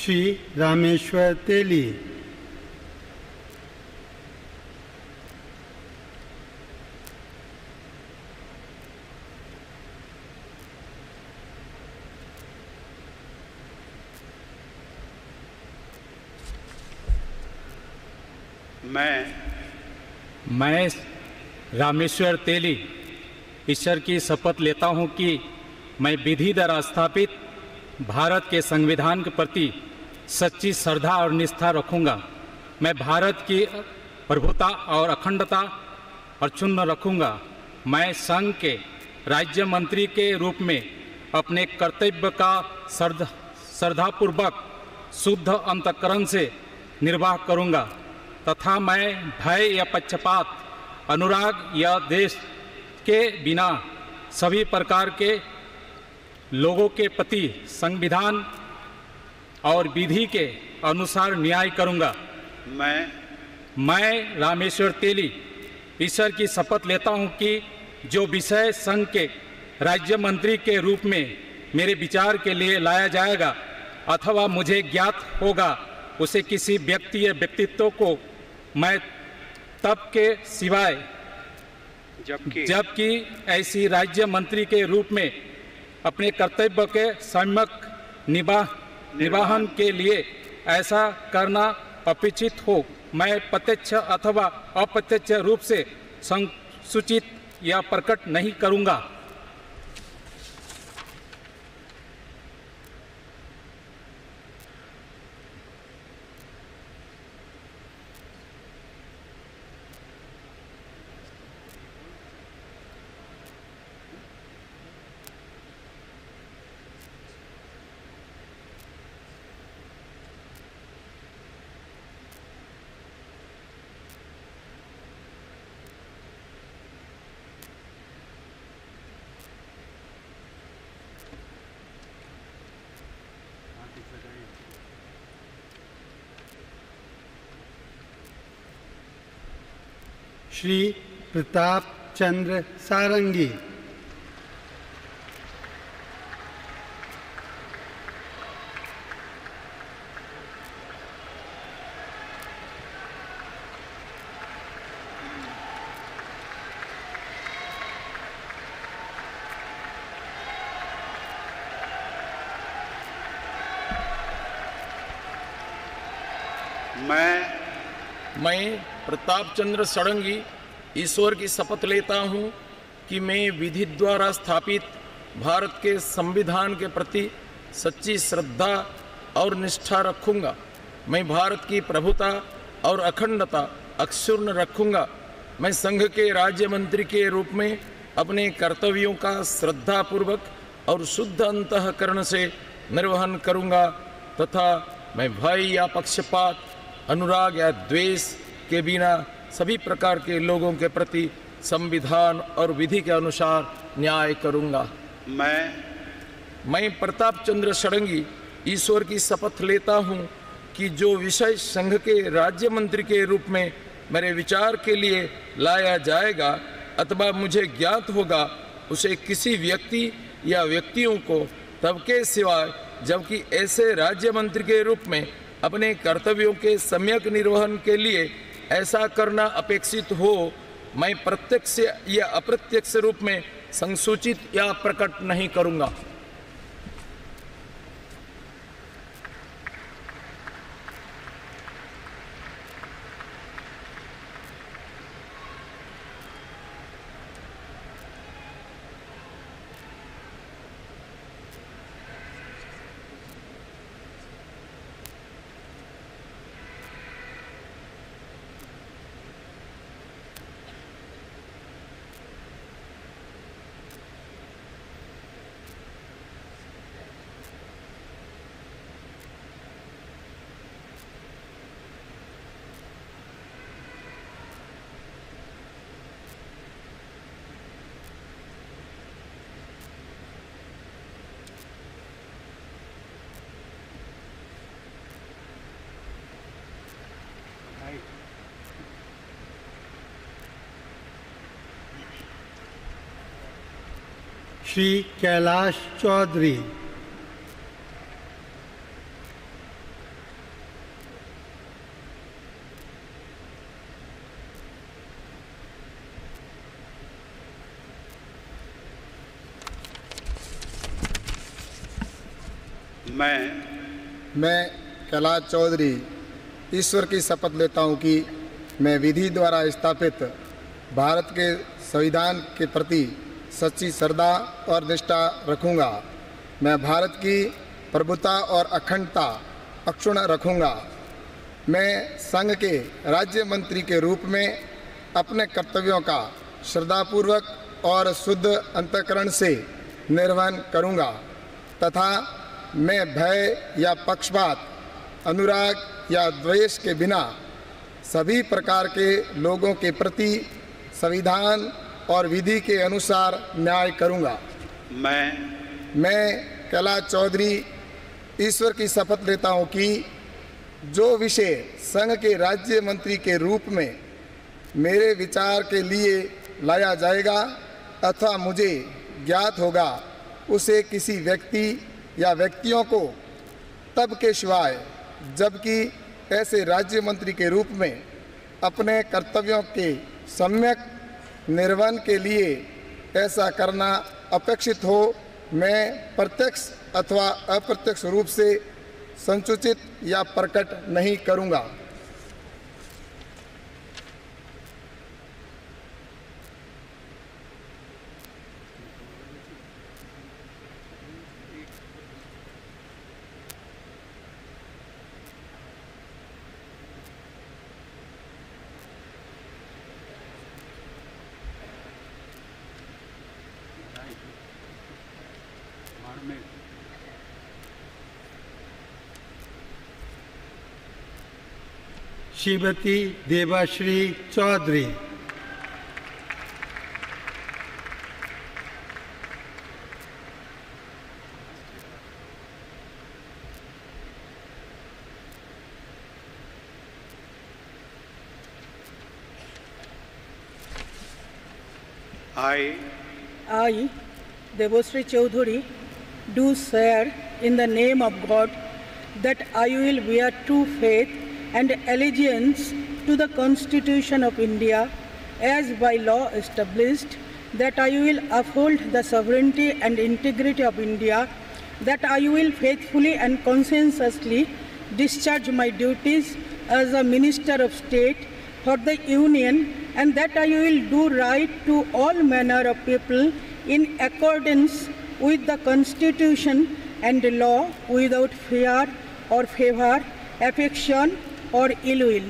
Shri Rameshwar तेली। मैं रामेश्वर तेली ईश्वर की शपथ लेता हूं कि मैं विधि द्वारा स्थापित भारत के संविधान के प्रति सच्ची श्रद्धा और निष्ठा रखूंगा। मैं भारत की प्रभुता और अखंडता अक्षुण्ण रखूंगा। मैं संघ के राज्य मंत्री के रूप में अपने कर्तव्य का श्रद्धापूर्वक शुद्ध अंतकरण से निर्वाह करूंगा तथा मैं भय या पक्षपात, अनुराग या देश के बिना सभी प्रकार के लोगों के प्रति संविधान और विधि के अनुसार न्याय करूंगा। मैं रामेश्वर तेली ईश्वर की शपथ लेता हूं कि जो विषय संघ के राज्य मंत्री के रूप में मेरे विचार के लिए लाया जाएगा अथवा मुझे ज्ञात होगा, उसे किसी व्यक्ति या व्यक्तित्व को मैं तब के सिवाय जबकि ऐसी राज्य मंत्री के रूप में अपने कर्तव्य के सम्यक निर्वाहन के लिए ऐसा करना अपेक्षित हो, मैं प्रत्यक्ष अथवा अप्रत्यक्ष रूप से संसूचित या प्रकट नहीं करूंगा। श्री प्रताप चंद्र सारंगी। मैं प्रताप चंद्र सारंगी ईश्वर की शपथ लेता हूँ कि मैं विधि द्वारा स्थापित भारत के संविधान के प्रति सच्ची श्रद्धा और निष्ठा रखूँगा। मैं भारत की प्रभुता और अखंडता अक्षुण्ण रखूँगा। मैं संघ के राज्य मंत्री के रूप में अपने कर्तव्यों का श्रद्धापूर्वक और शुद्ध अंतःकरण से निर्वहन करूँगा तथा मैं भय या पक्षपात, अनुराग या द्वेष के बिना सभी प्रकार के लोगों के प्रति संविधान और विधि के अनुसार न्याय करूंगा। मैं प्रताप चंद्र षडंगी ईश्वर की शपथ लेता हूं कि जो विषय संघ के राज्य मंत्री के रूप में मेरे विचार के लिए लाया जाएगा अथवा मुझे ज्ञात होगा उसे किसी व्यक्ति या व्यक्तियों को तब के सिवाय जबकि ऐसे राज्य मंत्री के रूप में अपने कर्तव्यों के सम्यक निर्वहन के लिए ऐसा करना अपेक्षित हो, मैं प्रत्यक्ष या अप्रत्यक्ष रूप में संसूचित या प्रकट नहीं करूंगा। श्री कैलाश चौधरी। मैं कैलाश चौधरी ईश्वर की शपथ लेता हूं कि मैं विधि द्वारा स्थापित भारत के संविधान के प्रति सच्ची श्रद्धा और निष्ठा रखूंगा। मैं भारत की प्रभुता और अखंडता अक्षुण रखूंगा। मैं संघ के राज्य मंत्री के रूप में अपने कर्तव्यों का श्रद्धापूर्वक और शुद्ध अंतःकरण से निर्वहन करूंगा तथा मैं भय या पक्षपात, अनुराग या द्वेष के बिना सभी प्रकार के लोगों के प्रति संविधान और विधि के अनुसार न्याय करूंगा। मैं कैलाश चौधरी ईश्वर की शपथ लेता हूं कि जो विषय संघ के राज्य मंत्री के रूप में मेरे विचार के लिए लाया जाएगा अथवा मुझे ज्ञात होगा उसे किसी व्यक्ति या व्यक्तियों को तब के सिवाय जबकि ऐसे राज्य मंत्री के रूप में अपने कर्तव्यों के सम्यक निर्वहन के लिए ऐसा करना अपेक्षित हो, मैं प्रत्यक्ष अथवा अप्रत्यक्ष रूप से संसूचित या प्रकट नहीं करूंगा। Shrimati Debasree Chaudhary. I, Devasri Chaudhuri, do swear in the name of God that I will bear true faith and allegiance to the Constitution of India as by law established, that I will uphold the sovereignty and integrity of India, that I will faithfully and conscientiously discharge my duties as a Minister of State for the Union, and that I will do right to all manner of people in accordance with the Constitution and law without fear or favour, affection or ill will.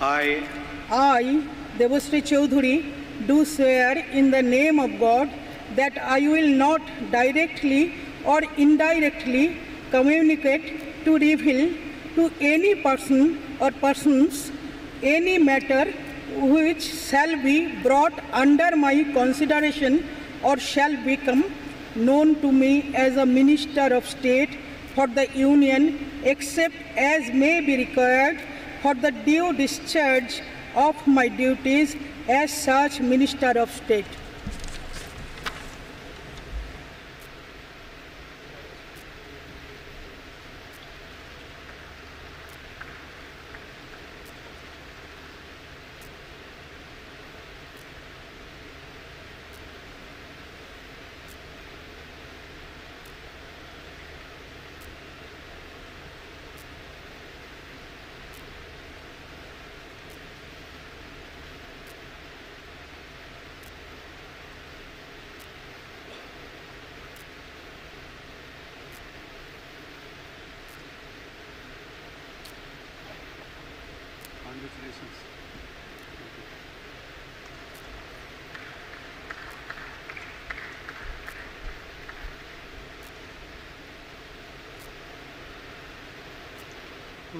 I, Devasri Chaudhuri, do swear in the name of God that I will not directly or indirectly communicate to reveal to any person or persons any matter which shall be brought under my consideration or shall become known to me as a Minister of State for the Union, except as may be required for the due discharge of my duties as such Minister of State.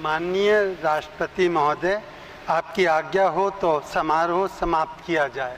माननीय राष्ट्रपति महोदय, आपकी आज्ञा हो तो समारोह समाप्त किया जाए।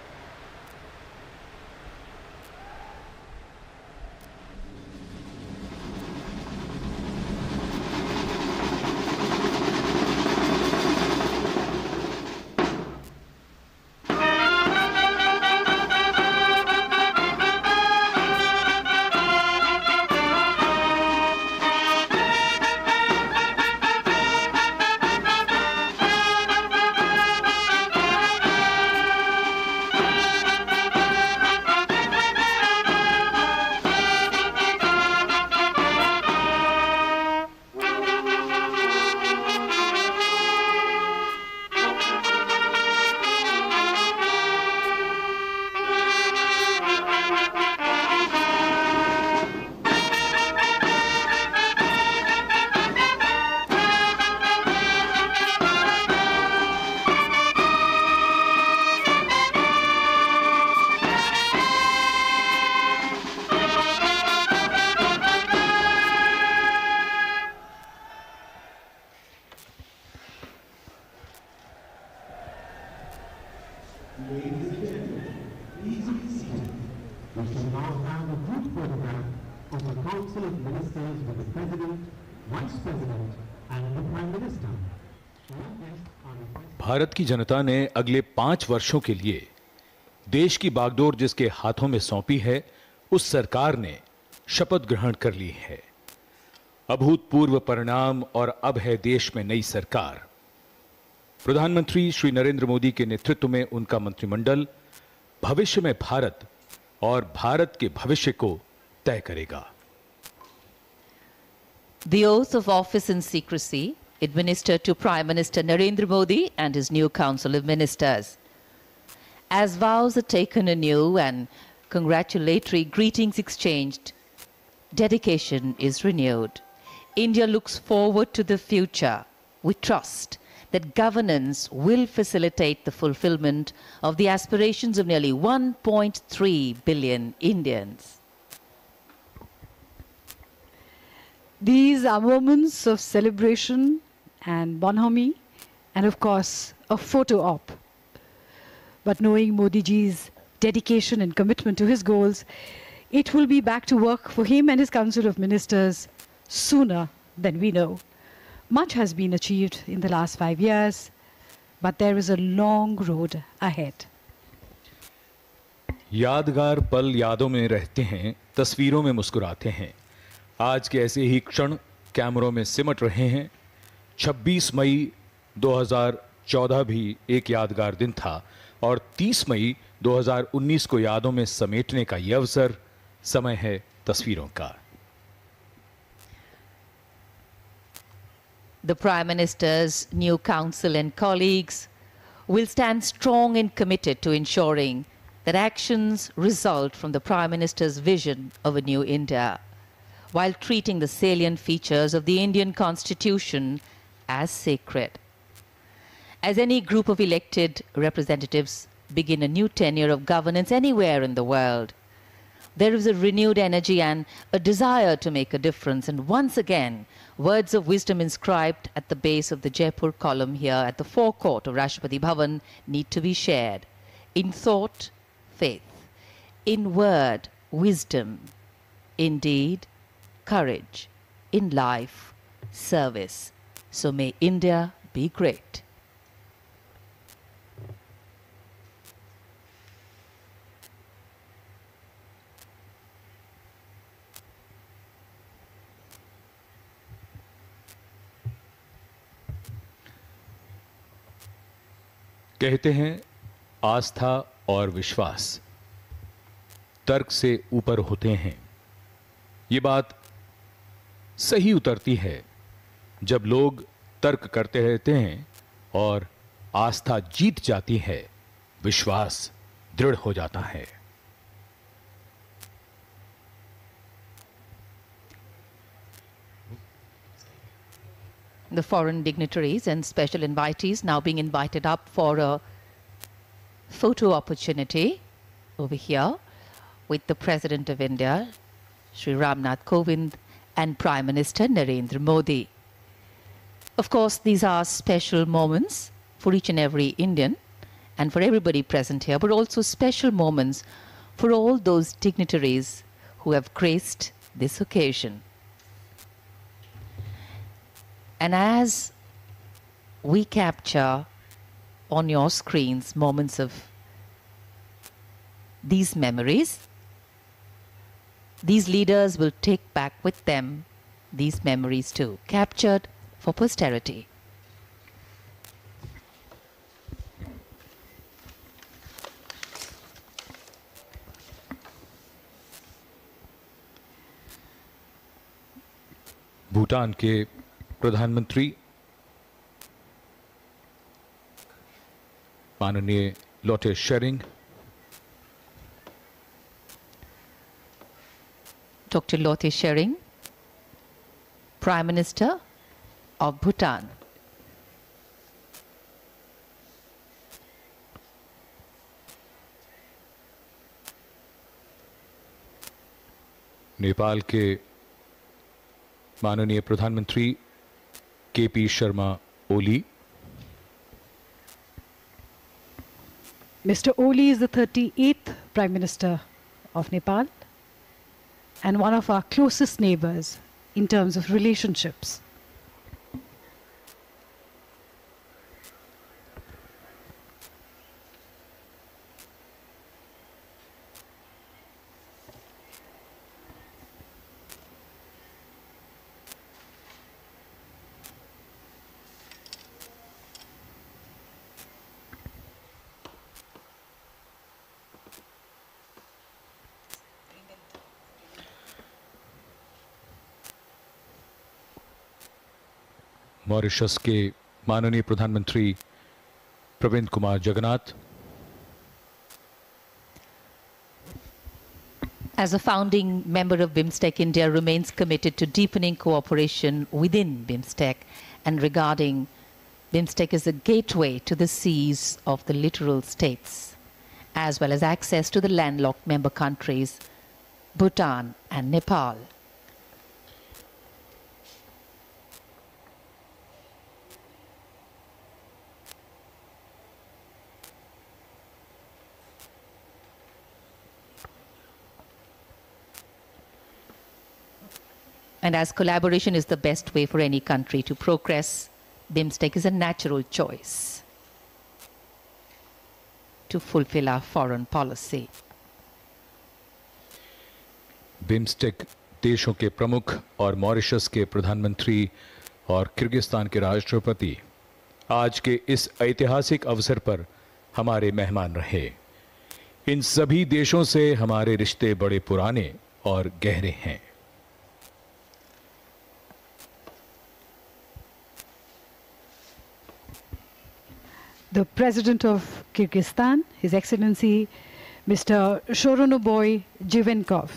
भारत की जनता ने अगले 5 वर्षों के लिए देश की बागडोर जिसके हाथों में सौंपी है, उस सरकार ने शपथ ग्रहण कर ली है। अभूतपूर्व परिणाम और अब है देश में नई सरकार। प्रधानमंत्री श्री नरेंद्र मोदी के नेतृत्व में उनका मंत्रिमंडल भविष्य में भारत और भारत के भविष्य को तय करेगा। The oath of office in secrecy administered to Prime Minister Narendra Modi and his new Council of Ministers. As vows are taken anew and congratulatory greetings exchanged, dedication is renewed. India looks forward to the future. We trust that governance will facilitate the fulfillment of the aspirations of nearly 1.3 billion Indians. These are moments of celebration and bonhomie and, of course, a photo op. But knowing Modi ji's dedication and commitment to his goals, it will be back to work for him and his Council of Ministers sooner than we know. Much has been achieved in the last 5 years, but there is a long road ahead. यादगार पल यादों में रहते हैं, तस्वीरों में मुस्कुराते हैं। आज के ऐसे ही क्षण कैमरों में सिमट रहे हैं। 26 मई 2014 भी एक यादगार दिन था और 30 मई 2019 को यादों में समेटने का यह अवसर समय है तस्वीरों का। The Prime Minister's new council and colleagues will stand strong and committed to ensuring that actions result from the Prime Minister's vision of a new India, while treating the salient features of the Indian Constitution as sacred. As any group of elected representatives begin a new tenure of governance anywhere in the world, there is a renewed energy and a desire to make a difference. And once again, words of wisdom inscribed at the base of the Jaipur column here at the forecourt of Rashtrapati Bhavan need to be shared. In thought, faith. In word, wisdom. In deed, courage. In life, service. So may India be great. कहते हैं आस्था और विश्वास तर्क से ऊपर होते हैं। ये बात सही उतरती है जब लोग तर्क करते रहते हैं और आस्था जीत जाती है, विश्वास दृढ़ हो जाता है। The foreign dignitaries and special invitees now being invited up for a photo opportunity over here with the President of India, Shri Ramnath Kovind, and Prime Minister Narendra Modi. Of course, these are special moments for each and every Indian and for everybody present here, but also special moments for all those dignitaries who have graced this occasion. And as we capture on your screens moments of these memories, these leaders will take back with them these memories too, captured for posterity. Bhutan के प्रधानमंत्री माननीय Lotay Tshering, Dr. Lote SheringPrime Minister of Bhutan. Nepal के माननीय प्रधानमंत्री KP Sharma Oli. Mr. Oli is the 38th Prime Minister of Nepal and one of our closest neighbors in terms of relationships. Mauritius के माननीय प्रधानमंत्री Pravind Kumar Jugnauth. As a founding member of BIMSTEC, India remains committed to deepening cooperation within BIMSTEC and regarding BIMSTEC as a gateway to the seas of the littoral states, as well as access to the landlocked member countries, Bhutan and Nepal. And as collaboration is the best way for any country to progress, BIMSTEC is a natural choice to fulfill our foreign policy. BIMSTEC देशों के प्रमुख और मॉरिशस के प्रधानमंत्री और किर्गिस्तान के राष्ट्रपति आज के इस ऐतिहासिक अवसर पर हमारे मेहमान रहे। इन सभी देशों से हमारे रिश्ते बड़े पुराने और गहरे हैं। The President of Kyrgyzstan, His Excellency Mr. Shoronoboy Jivenkov.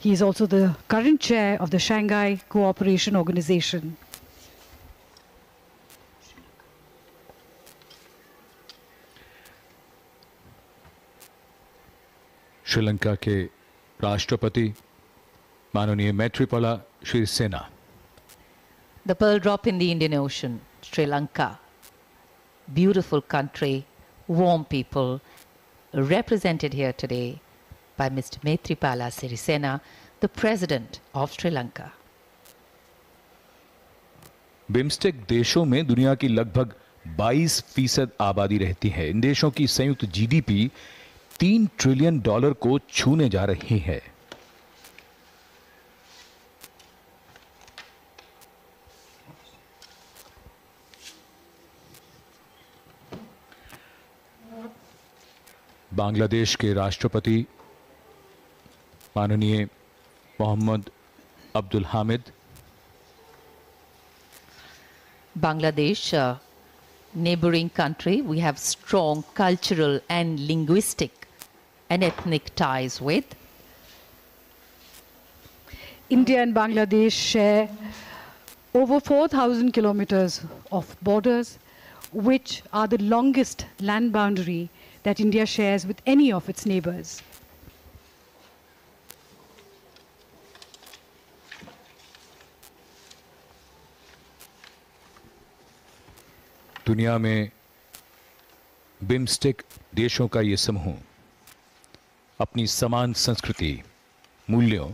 He is also the current chair of the Shanghai Cooperation Organization. Sri Lanka के राष्ट्रपति माननीय Maithripala Sirisena. The pearl drop in the Indian Ocean, Sri Lanka. Beautiful country, warm people, represented here today by Mr. Maithripala Sirisena, the President of Sri Lanka. BIMSTEC देशों में दुनिया की लगभग 22% आबादी रहती है। इन देशों की संयुक्त जीडीपी $3 ट्रिलियन को छूने जा रही है। बांग्लादेश के राष्ट्रपति माननीय Mohammad Abdul Hamid. Bangladesh, neighboring country, we have strong cultural and linguistic and ethnic ties with. India and Bangladesh share over 4,000 kilometers of borders, which are the longest land boundary that India shares with any of its neighbors. दुनिया में बिम्स्टेक देशों का ये समूह अपनी समान संस्कृति, मूल्यों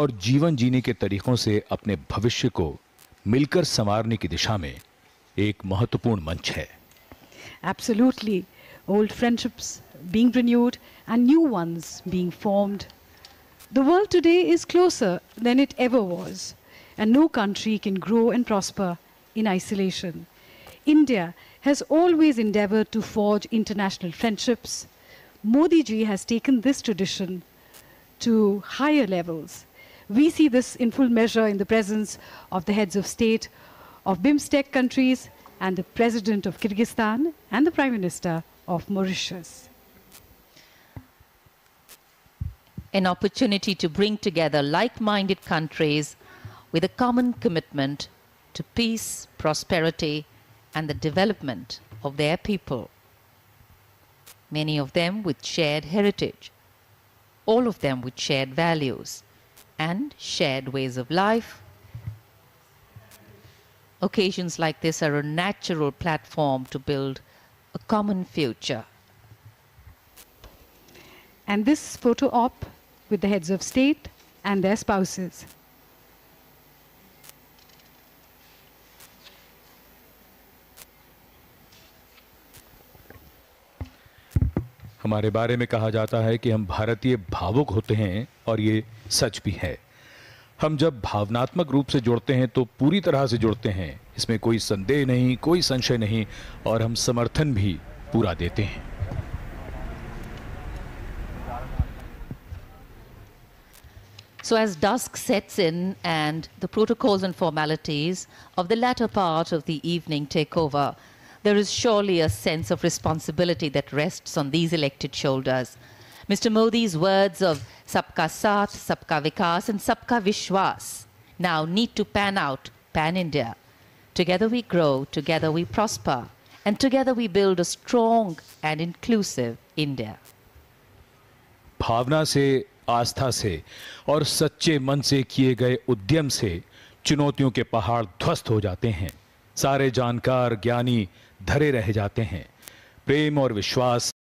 और जीवन जीने के तरीकों से अपने भविष्य को मिलकर संवारने की दिशा में एक महत्वपूर्ण मंच है। Absolutely, old friendships being renewed and new ones being formed. The world today is closer than it ever was, and no country can grow and prosper in isolation. India has always endeavored to forge international friendships. Modi ji has taken this tradition to higher levels. We see this in full measure in the presence of the heads of state of BIMSTEC countries and the President of Kyrgyzstan and the Prime Minister of Mauritius. An opportunity to bring together like-minded countries with a common commitment to peace, prosperity, and the development of their people, many of them with shared heritage, all of them with shared values and shared ways of life. Occasions like this are a natural platform to build a common future. And this photo op with the heads of state and their spouses. हमारे बारे में कहा जाता है कि हम भारतीय भावुक होते हैं और ये सच भी है। हम जब भावनात्मक रूप से जुड़ते हैं तो पूरी तरह से जुड़ते हैं, इसमें कोई संदेह नहीं, कोई संशय नहीं, और हम समर्थन भी पूरा देते हैं। So as dusk sets in and the protocols and formalities of the latter part of the evening take over, there is surely a sense of responsibility that rests on these elected shoulders. Mr. Modi's words of Sabka Saath, Sabka Vikas and Sabka Vishwas now need to pan out, pan India. Together we grow, together we prosper, and together we build a strong and inclusive India. भावना से, आस्था से और सच्चे मन से किए गए उद्यम से चुनौतियों के पहाड़ ध्वस्त हो जाते हैं। सारे जानकार, ज्ञानी धरे रह जाते हैं। प्रेम और विश्वास